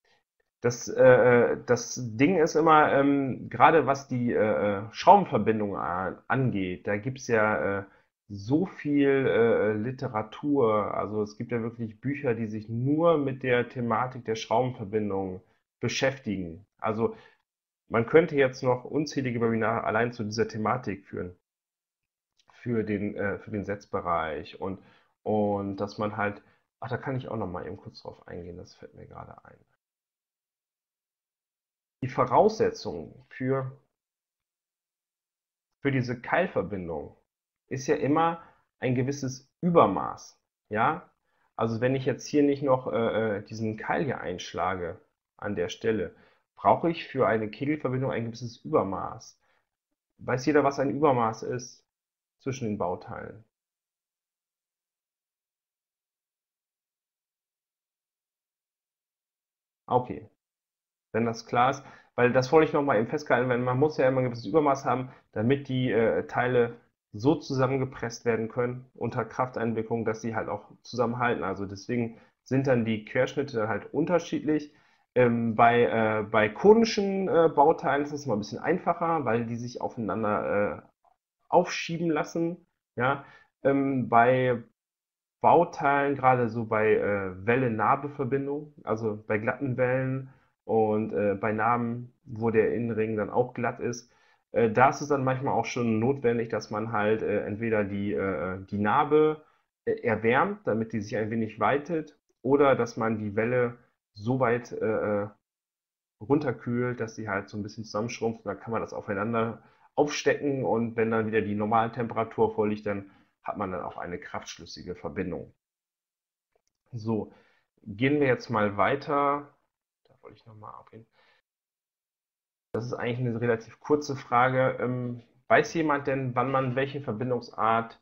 Ding ist immer, gerade was die Schraubenverbindungen angeht, da gibt es ja so viel Literatur, also es gibt ja wirklich Bücher, die sich nur mit der Thematik der Schraubenverbindungen beschäftigen. Also man könnte jetzt noch unzählige Webinare allein zu dieser Thematik führen, für den Setzbereich und dass man halt, ach, da kann ich auch noch mal eben kurz drauf eingehen, das fällt mir gerade ein. Die Voraussetzung für diese Keilverbindung ist ja immer ein gewisses Übermaß. Ja? Also wenn ich jetzt hier nicht noch diesen Keil hier einschlage an der Stelle, brauche ich für eine Kegelverbindung ein gewisses Übermaß. Weiß jeder, was ein Übermaß ist zwischen den Bauteilen? Okay. Wenn das klar ist, weil das wollte ich nochmal eben festgehalten werden, man muss ja immer ein gewisses Übermaß haben, damit die Teile so zusammengepresst werden können unter Krafteinwirkung, dass sie halt auch zusammenhalten. Also deswegen sind dann die Querschnitte dann halt unterschiedlich. Bei konischen Bauteilen ist es mal ein bisschen einfacher, weil die sich aufeinander aufschieben lassen. Ja? Bei Bauteilen, gerade so bei Welle-Nabe-Verbindung, also bei glatten Wellen, und bei Naben, wo der Innenring dann auch glatt ist, Da ist es dann manchmal auch schon notwendig, dass man halt entweder die Narbe erwärmt, damit die sich ein wenig weitet, oder dass man die Welle so weit runterkühlt, dass sie halt so ein bisschen zusammenschrumpft. Dann kann man das aufeinander aufstecken und wenn dann wieder die normale Temperatur vorliegt, dann hat man dann auch eine kraftschlüssige Verbindung. So, gehen wir jetzt mal weiter. Da wollte ich nochmal abgehen. Das ist eigentlich eine relativ kurze Frage. Weiß jemand denn, wann man welche Verbindungsart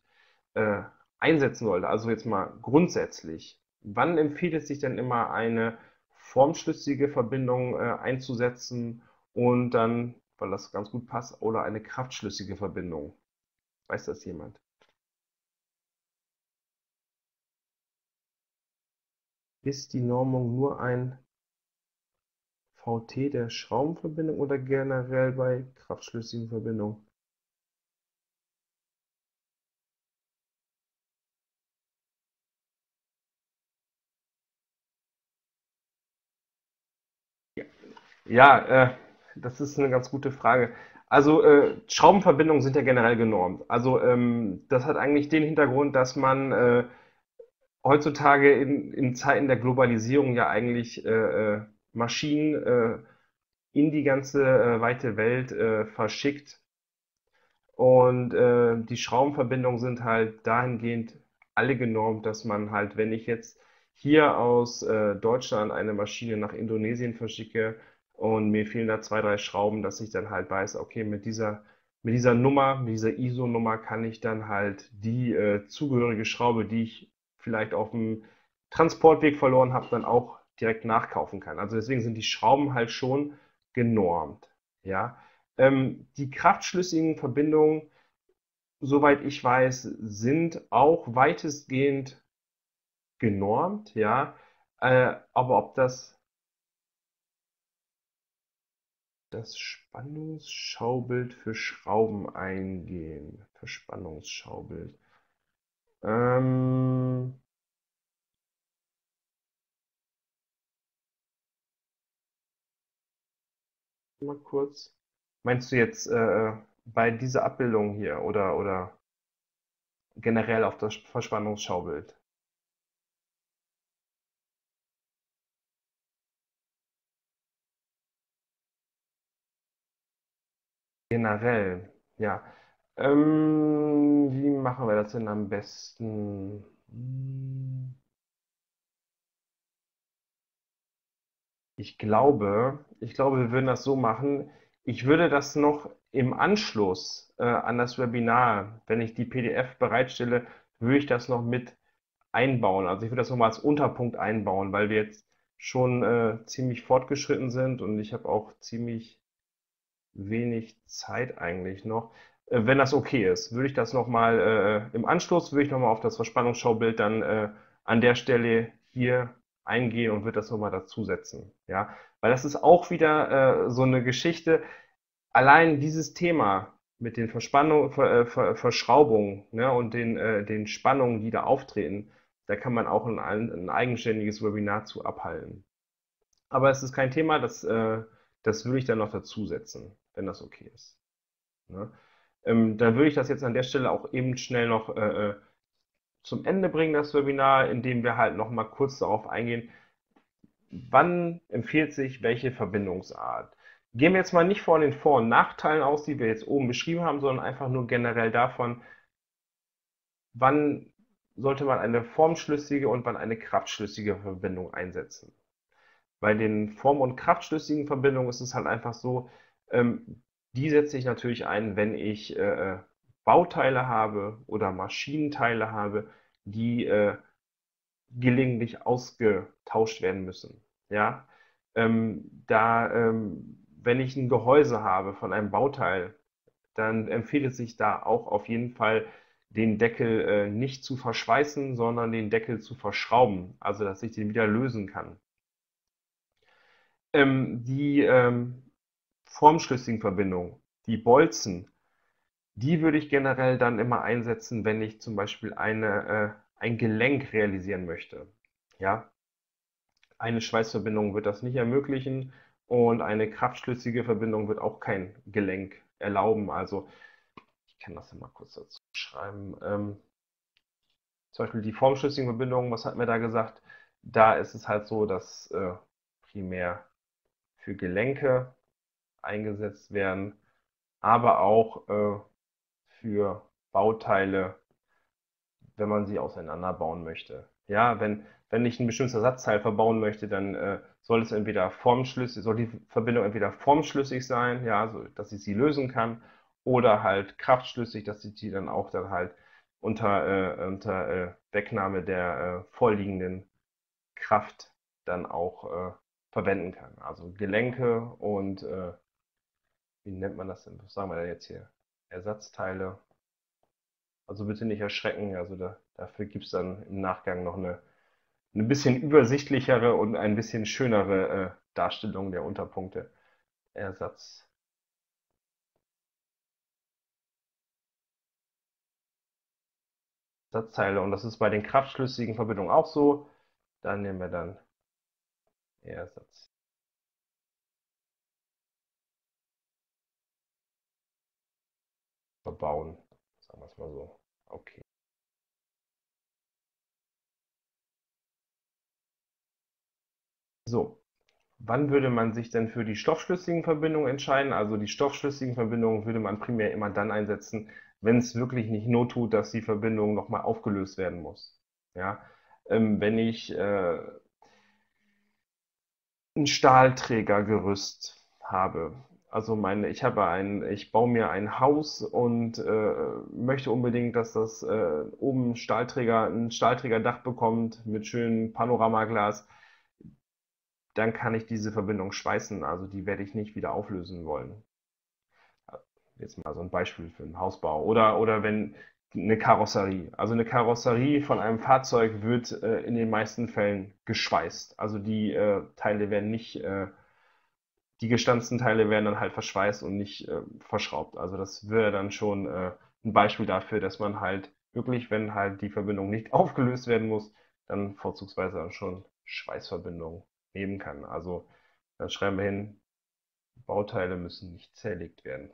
einsetzen sollte? Also jetzt mal grundsätzlich. Wann empfiehlt es sich denn immer, eine formschlüssige Verbindung einzusetzen und dann, weil das ganz gut passt, oder eine kraftschlüssige Verbindung? Weiß das jemand? Ist die Normung nur ein VT der Schraubenverbindung oder generell bei kraftschlüssigen Verbindungen? Ja, das ist eine ganz gute Frage. Also Schraubenverbindungen sind ja generell genormt. Also das hat eigentlich den Hintergrund, dass man heutzutage in Zeiten der Globalisierung ja eigentlich Maschinen in die ganze weite Welt verschickt. Und die Schraubenverbindungen sind halt dahingehend alle genormt, dass man halt, wenn ich jetzt hier aus Deutschland eine Maschine nach Indonesien verschicke und mir fehlen da 2, 3 Schrauben, dass ich dann halt weiß, okay, mit dieser Nummer, mit dieser ISO-Nummer kann ich dann halt die zugehörige Schraube, die ich vielleicht auf dem Transportweg verloren habe, dann auch direkt nachkaufen kann. Also deswegen sind die Schrauben halt schon genormt. Ja? Die kraftschlüssigen Verbindungen, soweit ich weiß, sind auch weitestgehend genormt. Ja? Aber ob das Spannungsschaubild für Schrauben eingehen, Verspannungsschaubild. Mal kurz. Meinst du jetzt bei dieser Abbildung hier oder generell auf das Verspannungsschaubild? Generell, ja. Wie machen wir das denn am besten? Ich glaube, wir würden das so machen. Ich würde das noch im Anschluss an das Webinar, wenn ich die PDF bereitstelle, würde ich das noch mit einbauen. Also ich würde das nochmal als Unterpunkt einbauen, weil wir jetzt schon ziemlich fortgeschritten sind und ich habe auch ziemlich wenig Zeit eigentlich noch. Wenn das okay ist, würde ich das nochmal im Anschluss, würde ich nochmal auf das Verspannungsschaubild dann an der Stelle hier eingehen und wird das nochmal dazusetzen. Ja? Weil das ist auch wieder so eine Geschichte, allein dieses Thema mit den Verschraubungen, ne, und den Spannungen, die da auftreten, da kann man auch ein eigenständiges Webinar zu abhalten. Aber es ist kein Thema, das würde ich dann noch dazusetzen, wenn das okay ist. Ne? Dann würde ich das jetzt an der Stelle auch eben schnell noch zum Ende bringen, das Webinar, indem wir halt noch mal kurz darauf eingehen, wann empfiehlt sich welche Verbindungsart. Gehen wir jetzt mal nicht von den Vor- und Nachteilen aus, die wir jetzt oben beschrieben haben, sondern einfach nur generell davon, wann sollte man eine formschlüssige und wann eine kraftschlüssige Verbindung einsetzen. Bei den form- und kraftschlüssigen Verbindungen ist es halt einfach so, die setze ich natürlich ein, wenn ich Bauteile habe oder Maschinenteile habe, die gelegentlich ausgetauscht werden müssen. Ja? Wenn ich ein Gehäuse habe von einem Bauteil, dann empfiehlt es sich da auch auf jeden Fall, den Deckel nicht zu verschweißen, sondern den Deckel zu verschrauben, also dass ich den wieder lösen kann. Die formschlüssigen Verbindungen, die Bolzen, die würde ich generell dann immer einsetzen, wenn ich zum Beispiel ein Gelenk realisieren möchte. Ja? Eine Schweißverbindung wird das nicht ermöglichen und eine kraftschlüssige Verbindung wird auch kein Gelenk erlauben. Also ich kann das ja mal kurz dazu schreiben. Zum Beispiel die formschlüssigen Verbindungen, was hatten wir da gesagt? Da ist es halt so, dass primär für Gelenke eingesetzt werden, aber auch für Bauteile, wenn man sie auseinanderbauen möchte. Ja, wenn ich ein bestimmtes Ersatzteil verbauen möchte, dann soll die Verbindung entweder formschlüssig sein, ja, so, dass ich sie lösen kann, oder halt kraftschlüssig, dass ich die dann auch dann halt unter Wegnahme der vorliegenden Kraft dann auch verwenden kann. Also Gelenke und, wie nennt man das denn? Was sagen wir denn jetzt hier? Ersatzteile. Also bitte nicht erschrecken, also dafür gibt es dann im Nachgang noch eine bisschen übersichtlichere und ein bisschen schönere Darstellung der Unterpunkte. Ersatz. Ersatzteile, und das ist bei den kraftschlüssigen Verbindungen auch so. Da nehmen wir dann Ersatz. Verbauen, sagen wir es mal so. Okay. So, wann würde man sich denn für die stoffschlüssigen Verbindungen entscheiden? Also die stoffschlüssigen Verbindungen würde man primär immer dann einsetzen, wenn es wirklich nicht not tut, dass die Verbindung nochmal aufgelöst werden muss. Ja? Wenn ich ein Stahlträgergerüst habe, also ich baue mir ein Haus und möchte unbedingt, dass das oben ein Stahlträgerdach bekommt mit schönem Panoramaglas, dann kann ich diese Verbindung schweißen, also die werde ich nicht wieder auflösen wollen. Jetzt mal so ein Beispiel für einen Hausbau. Oder wenn eine Karosserie. Also eine Karosserie von einem Fahrzeug wird in den meisten Fällen geschweißt. Also die Teile werden nicht, die gestanzten Teile werden dann halt verschweißt und nicht verschraubt. Also das wäre dann schon ein Beispiel dafür, dass man halt wirklich, wenn halt die Verbindung nicht aufgelöst werden muss, dann vorzugsweise dann schon Schweißverbindungen nehmen kann. Also dann schreiben wir hin, Bauteile müssen nicht zerlegt werden.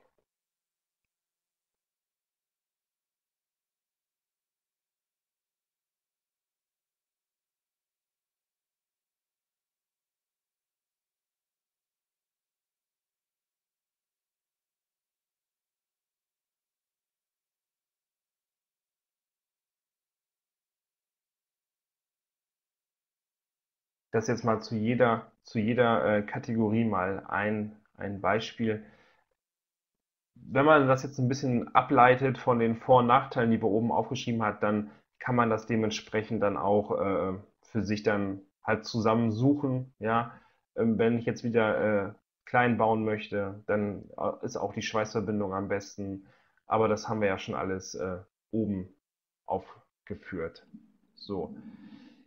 Das jetzt mal zu jeder Kategorie mal ein Beispiel. Wenn man das jetzt ein bisschen ableitet von den Vor- und Nachteilen, die wir oben aufgeschrieben hat, dann kann man das dementsprechend dann auch für sich dann halt zusammensuchen. Ja? Wenn ich jetzt wieder klein bauen möchte, dann ist auch die Schweißverbindung am besten. Aber das haben wir ja schon alles oben aufgeführt. So.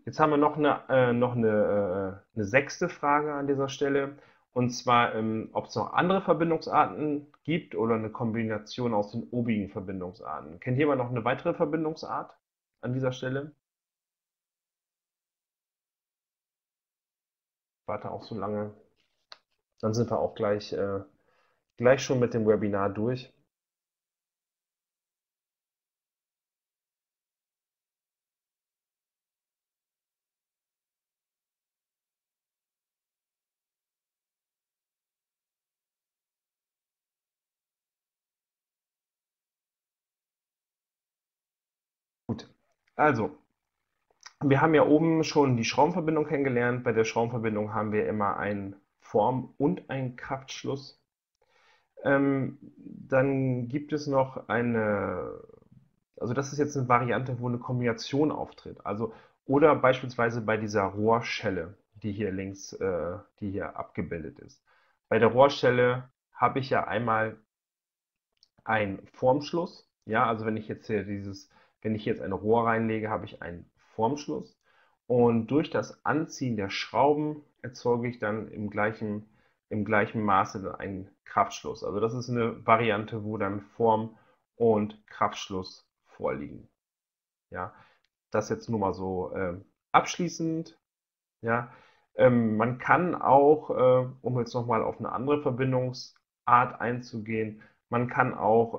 Jetzt haben wir noch eine sechste Frage an dieser Stelle, und zwar, ob es noch andere Verbindungsarten gibt oder eine Kombination aus den obigen Verbindungsarten. Kennt jemand noch eine weitere Verbindungsart an dieser Stelle? Ich warte auch so lange. Dann sind wir auch gleich schon mit dem Webinar durch. Also, wir haben ja oben schon die Schraubenverbindung kennengelernt. Bei der Schraubenverbindung haben wir immer einen Form- und einen Kraftschluss. Dann gibt es noch also das ist jetzt eine Variante, wo eine Kombination auftritt. Also, oder beispielsweise bei dieser Rohrschelle, die hier links, die hier abgebildet ist. Bei der Rohrschelle habe ich ja einmal einen Formschluss. Ja, also wenn ich jetzt hier wenn ich jetzt ein Rohr reinlege, habe ich einen Formschluss, und durch das Anziehen der Schrauben erzeuge ich dann im gleichen Maße einen Kraftschluss. Also das ist eine Variante, wo dann Form- und Kraftschluss vorliegen. Ja, das jetzt nur mal so abschließend. Ja, man kann auch, um jetzt nochmal auf eine andere Verbindungsart einzugehen, Man kann auch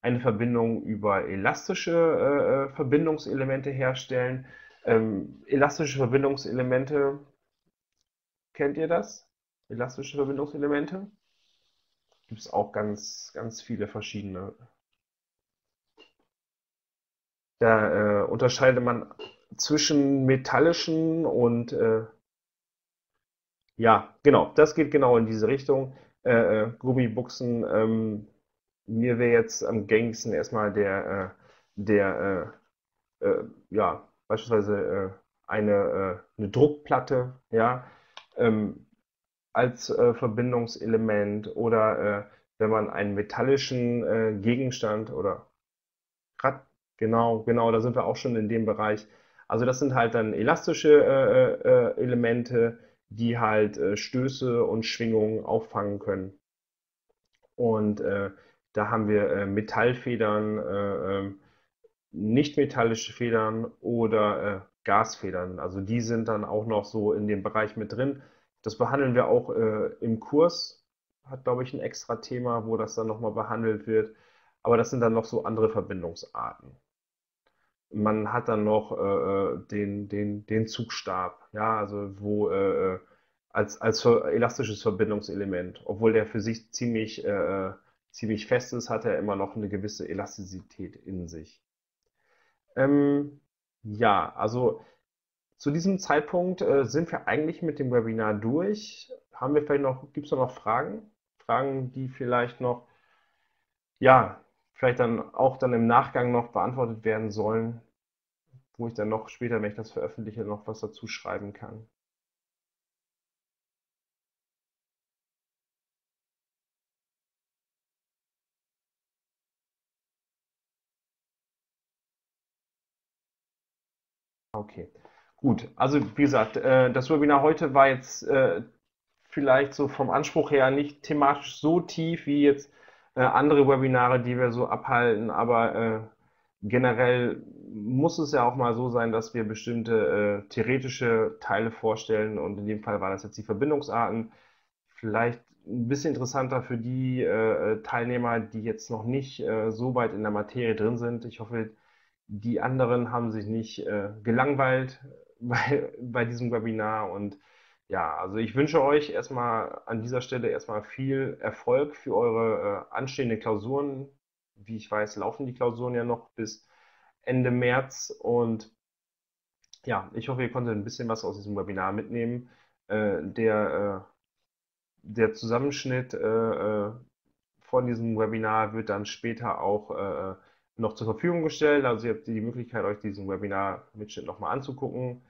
eine Verbindung über elastische Verbindungselemente herstellen. Elastische Verbindungselemente, kennt ihr das? Elastische Verbindungselemente? Gibt es auch ganz, ganz viele verschiedene. Da unterscheidet man zwischen metallischen und, ja, genau, das geht genau in diese Richtung. Gummibuchsen, mir wäre jetzt am gängigsten erstmal ja, beispielsweise eine Druckplatte, ja, als Verbindungselement, oder wenn man einen metallischen Gegenstand oder Rad, genau, da sind wir auch schon in dem Bereich. Also das sind halt dann elastische Elemente, die halt Stöße und Schwingungen auffangen können. Und da haben wir Metallfedern, nicht-metallische Federn oder Gasfedern. Also die sind dann auch noch so in dem Bereich mit drin. Das behandeln wir auch im Kurs. Hat, glaube ich, ein extra Thema, wo das dann nochmal behandelt wird. Aber das sind dann noch so andere Verbindungsarten. Man hat dann noch den Zugstab, ja, also wo als elastisches Verbindungselement, obwohl der für sich ziemlich, ziemlich fest ist, hat er immer noch eine gewisse Elastizität in sich. Ja, also zu diesem Zeitpunkt sind wir eigentlich mit dem Webinar durch. Haben wir vielleicht noch, gibt es da noch Fragen? Fragen, die vielleicht noch, ja, vielleicht dann auch dann im Nachgang noch beantwortet werden sollen, wo ich dann noch später, wenn ich das veröffentliche, noch was dazu schreiben kann. Okay, gut. Also wie gesagt, das Webinar heute war jetzt vielleicht so vom Anspruch her nicht thematisch so tief wie jetzt andere Webinare, die wir so abhalten, aber generell muss es ja auch mal so sein, dass wir bestimmte theoretische Teile vorstellen, und in dem Fall waren das jetzt die Verbindungsarten. Vielleicht ein bisschen interessanter für die Teilnehmer, die jetzt noch nicht so weit in der Materie drin sind. Ich hoffe, die anderen haben sich nicht gelangweilt bei diesem Webinar, und ja, also ich wünsche euch erstmal an dieser Stelle viel Erfolg für eure anstehenden Klausuren. Wie ich weiß, laufen die Klausuren ja noch bis Ende März, und ja, ich hoffe, ihr konntet ein bisschen was aus diesem Webinar mitnehmen. Der Zusammenschnitt von diesem Webinar wird dann später auch noch zur Verfügung gestellt. Also ihr habt die Möglichkeit, euch diesen Webinar-Mitschnitt nochmal anzugucken.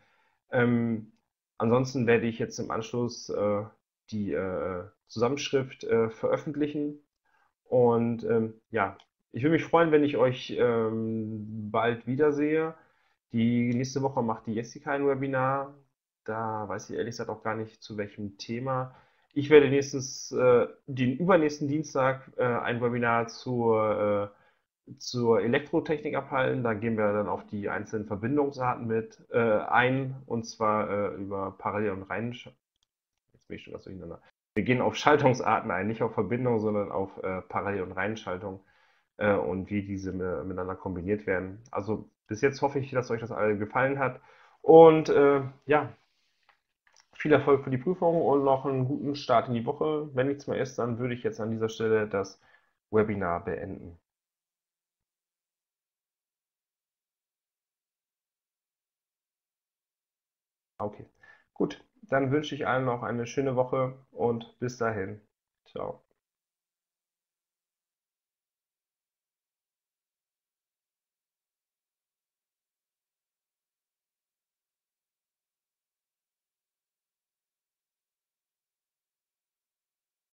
Ansonsten werde ich jetzt im Anschluss die Zusammenschrift veröffentlichen, und ja, ich würde mich freuen, wenn ich euch bald wiedersehe. Die nächste Woche macht die Jessica ein Webinar, da weiß ich ehrlich gesagt auch gar nicht, zu welchem Thema. Ich werde den übernächsten Dienstag ein Webinar zur Elektrotechnik abhalten. Da gehen wir dann auf die einzelnen Verbindungsarten mit ein, und zwar über Parallel- und Reinschaltung. Jetzt bin ich schon was durcheinander. Wir gehen auf Schaltungsarten ein, nicht auf Verbindung, sondern auf Parallel- und Reinschaltung und wie diese miteinander kombiniert werden. Also bis jetzt hoffe ich, dass euch das alle gefallen hat, und ja, viel Erfolg für die Prüfung und noch einen guten Start in die Woche. Wenn nichts mehr ist, dann würde ich jetzt an dieser Stelle das Webinar beenden. Okay, gut, dann wünsche ich allen noch eine schöne Woche und bis dahin. Ciao.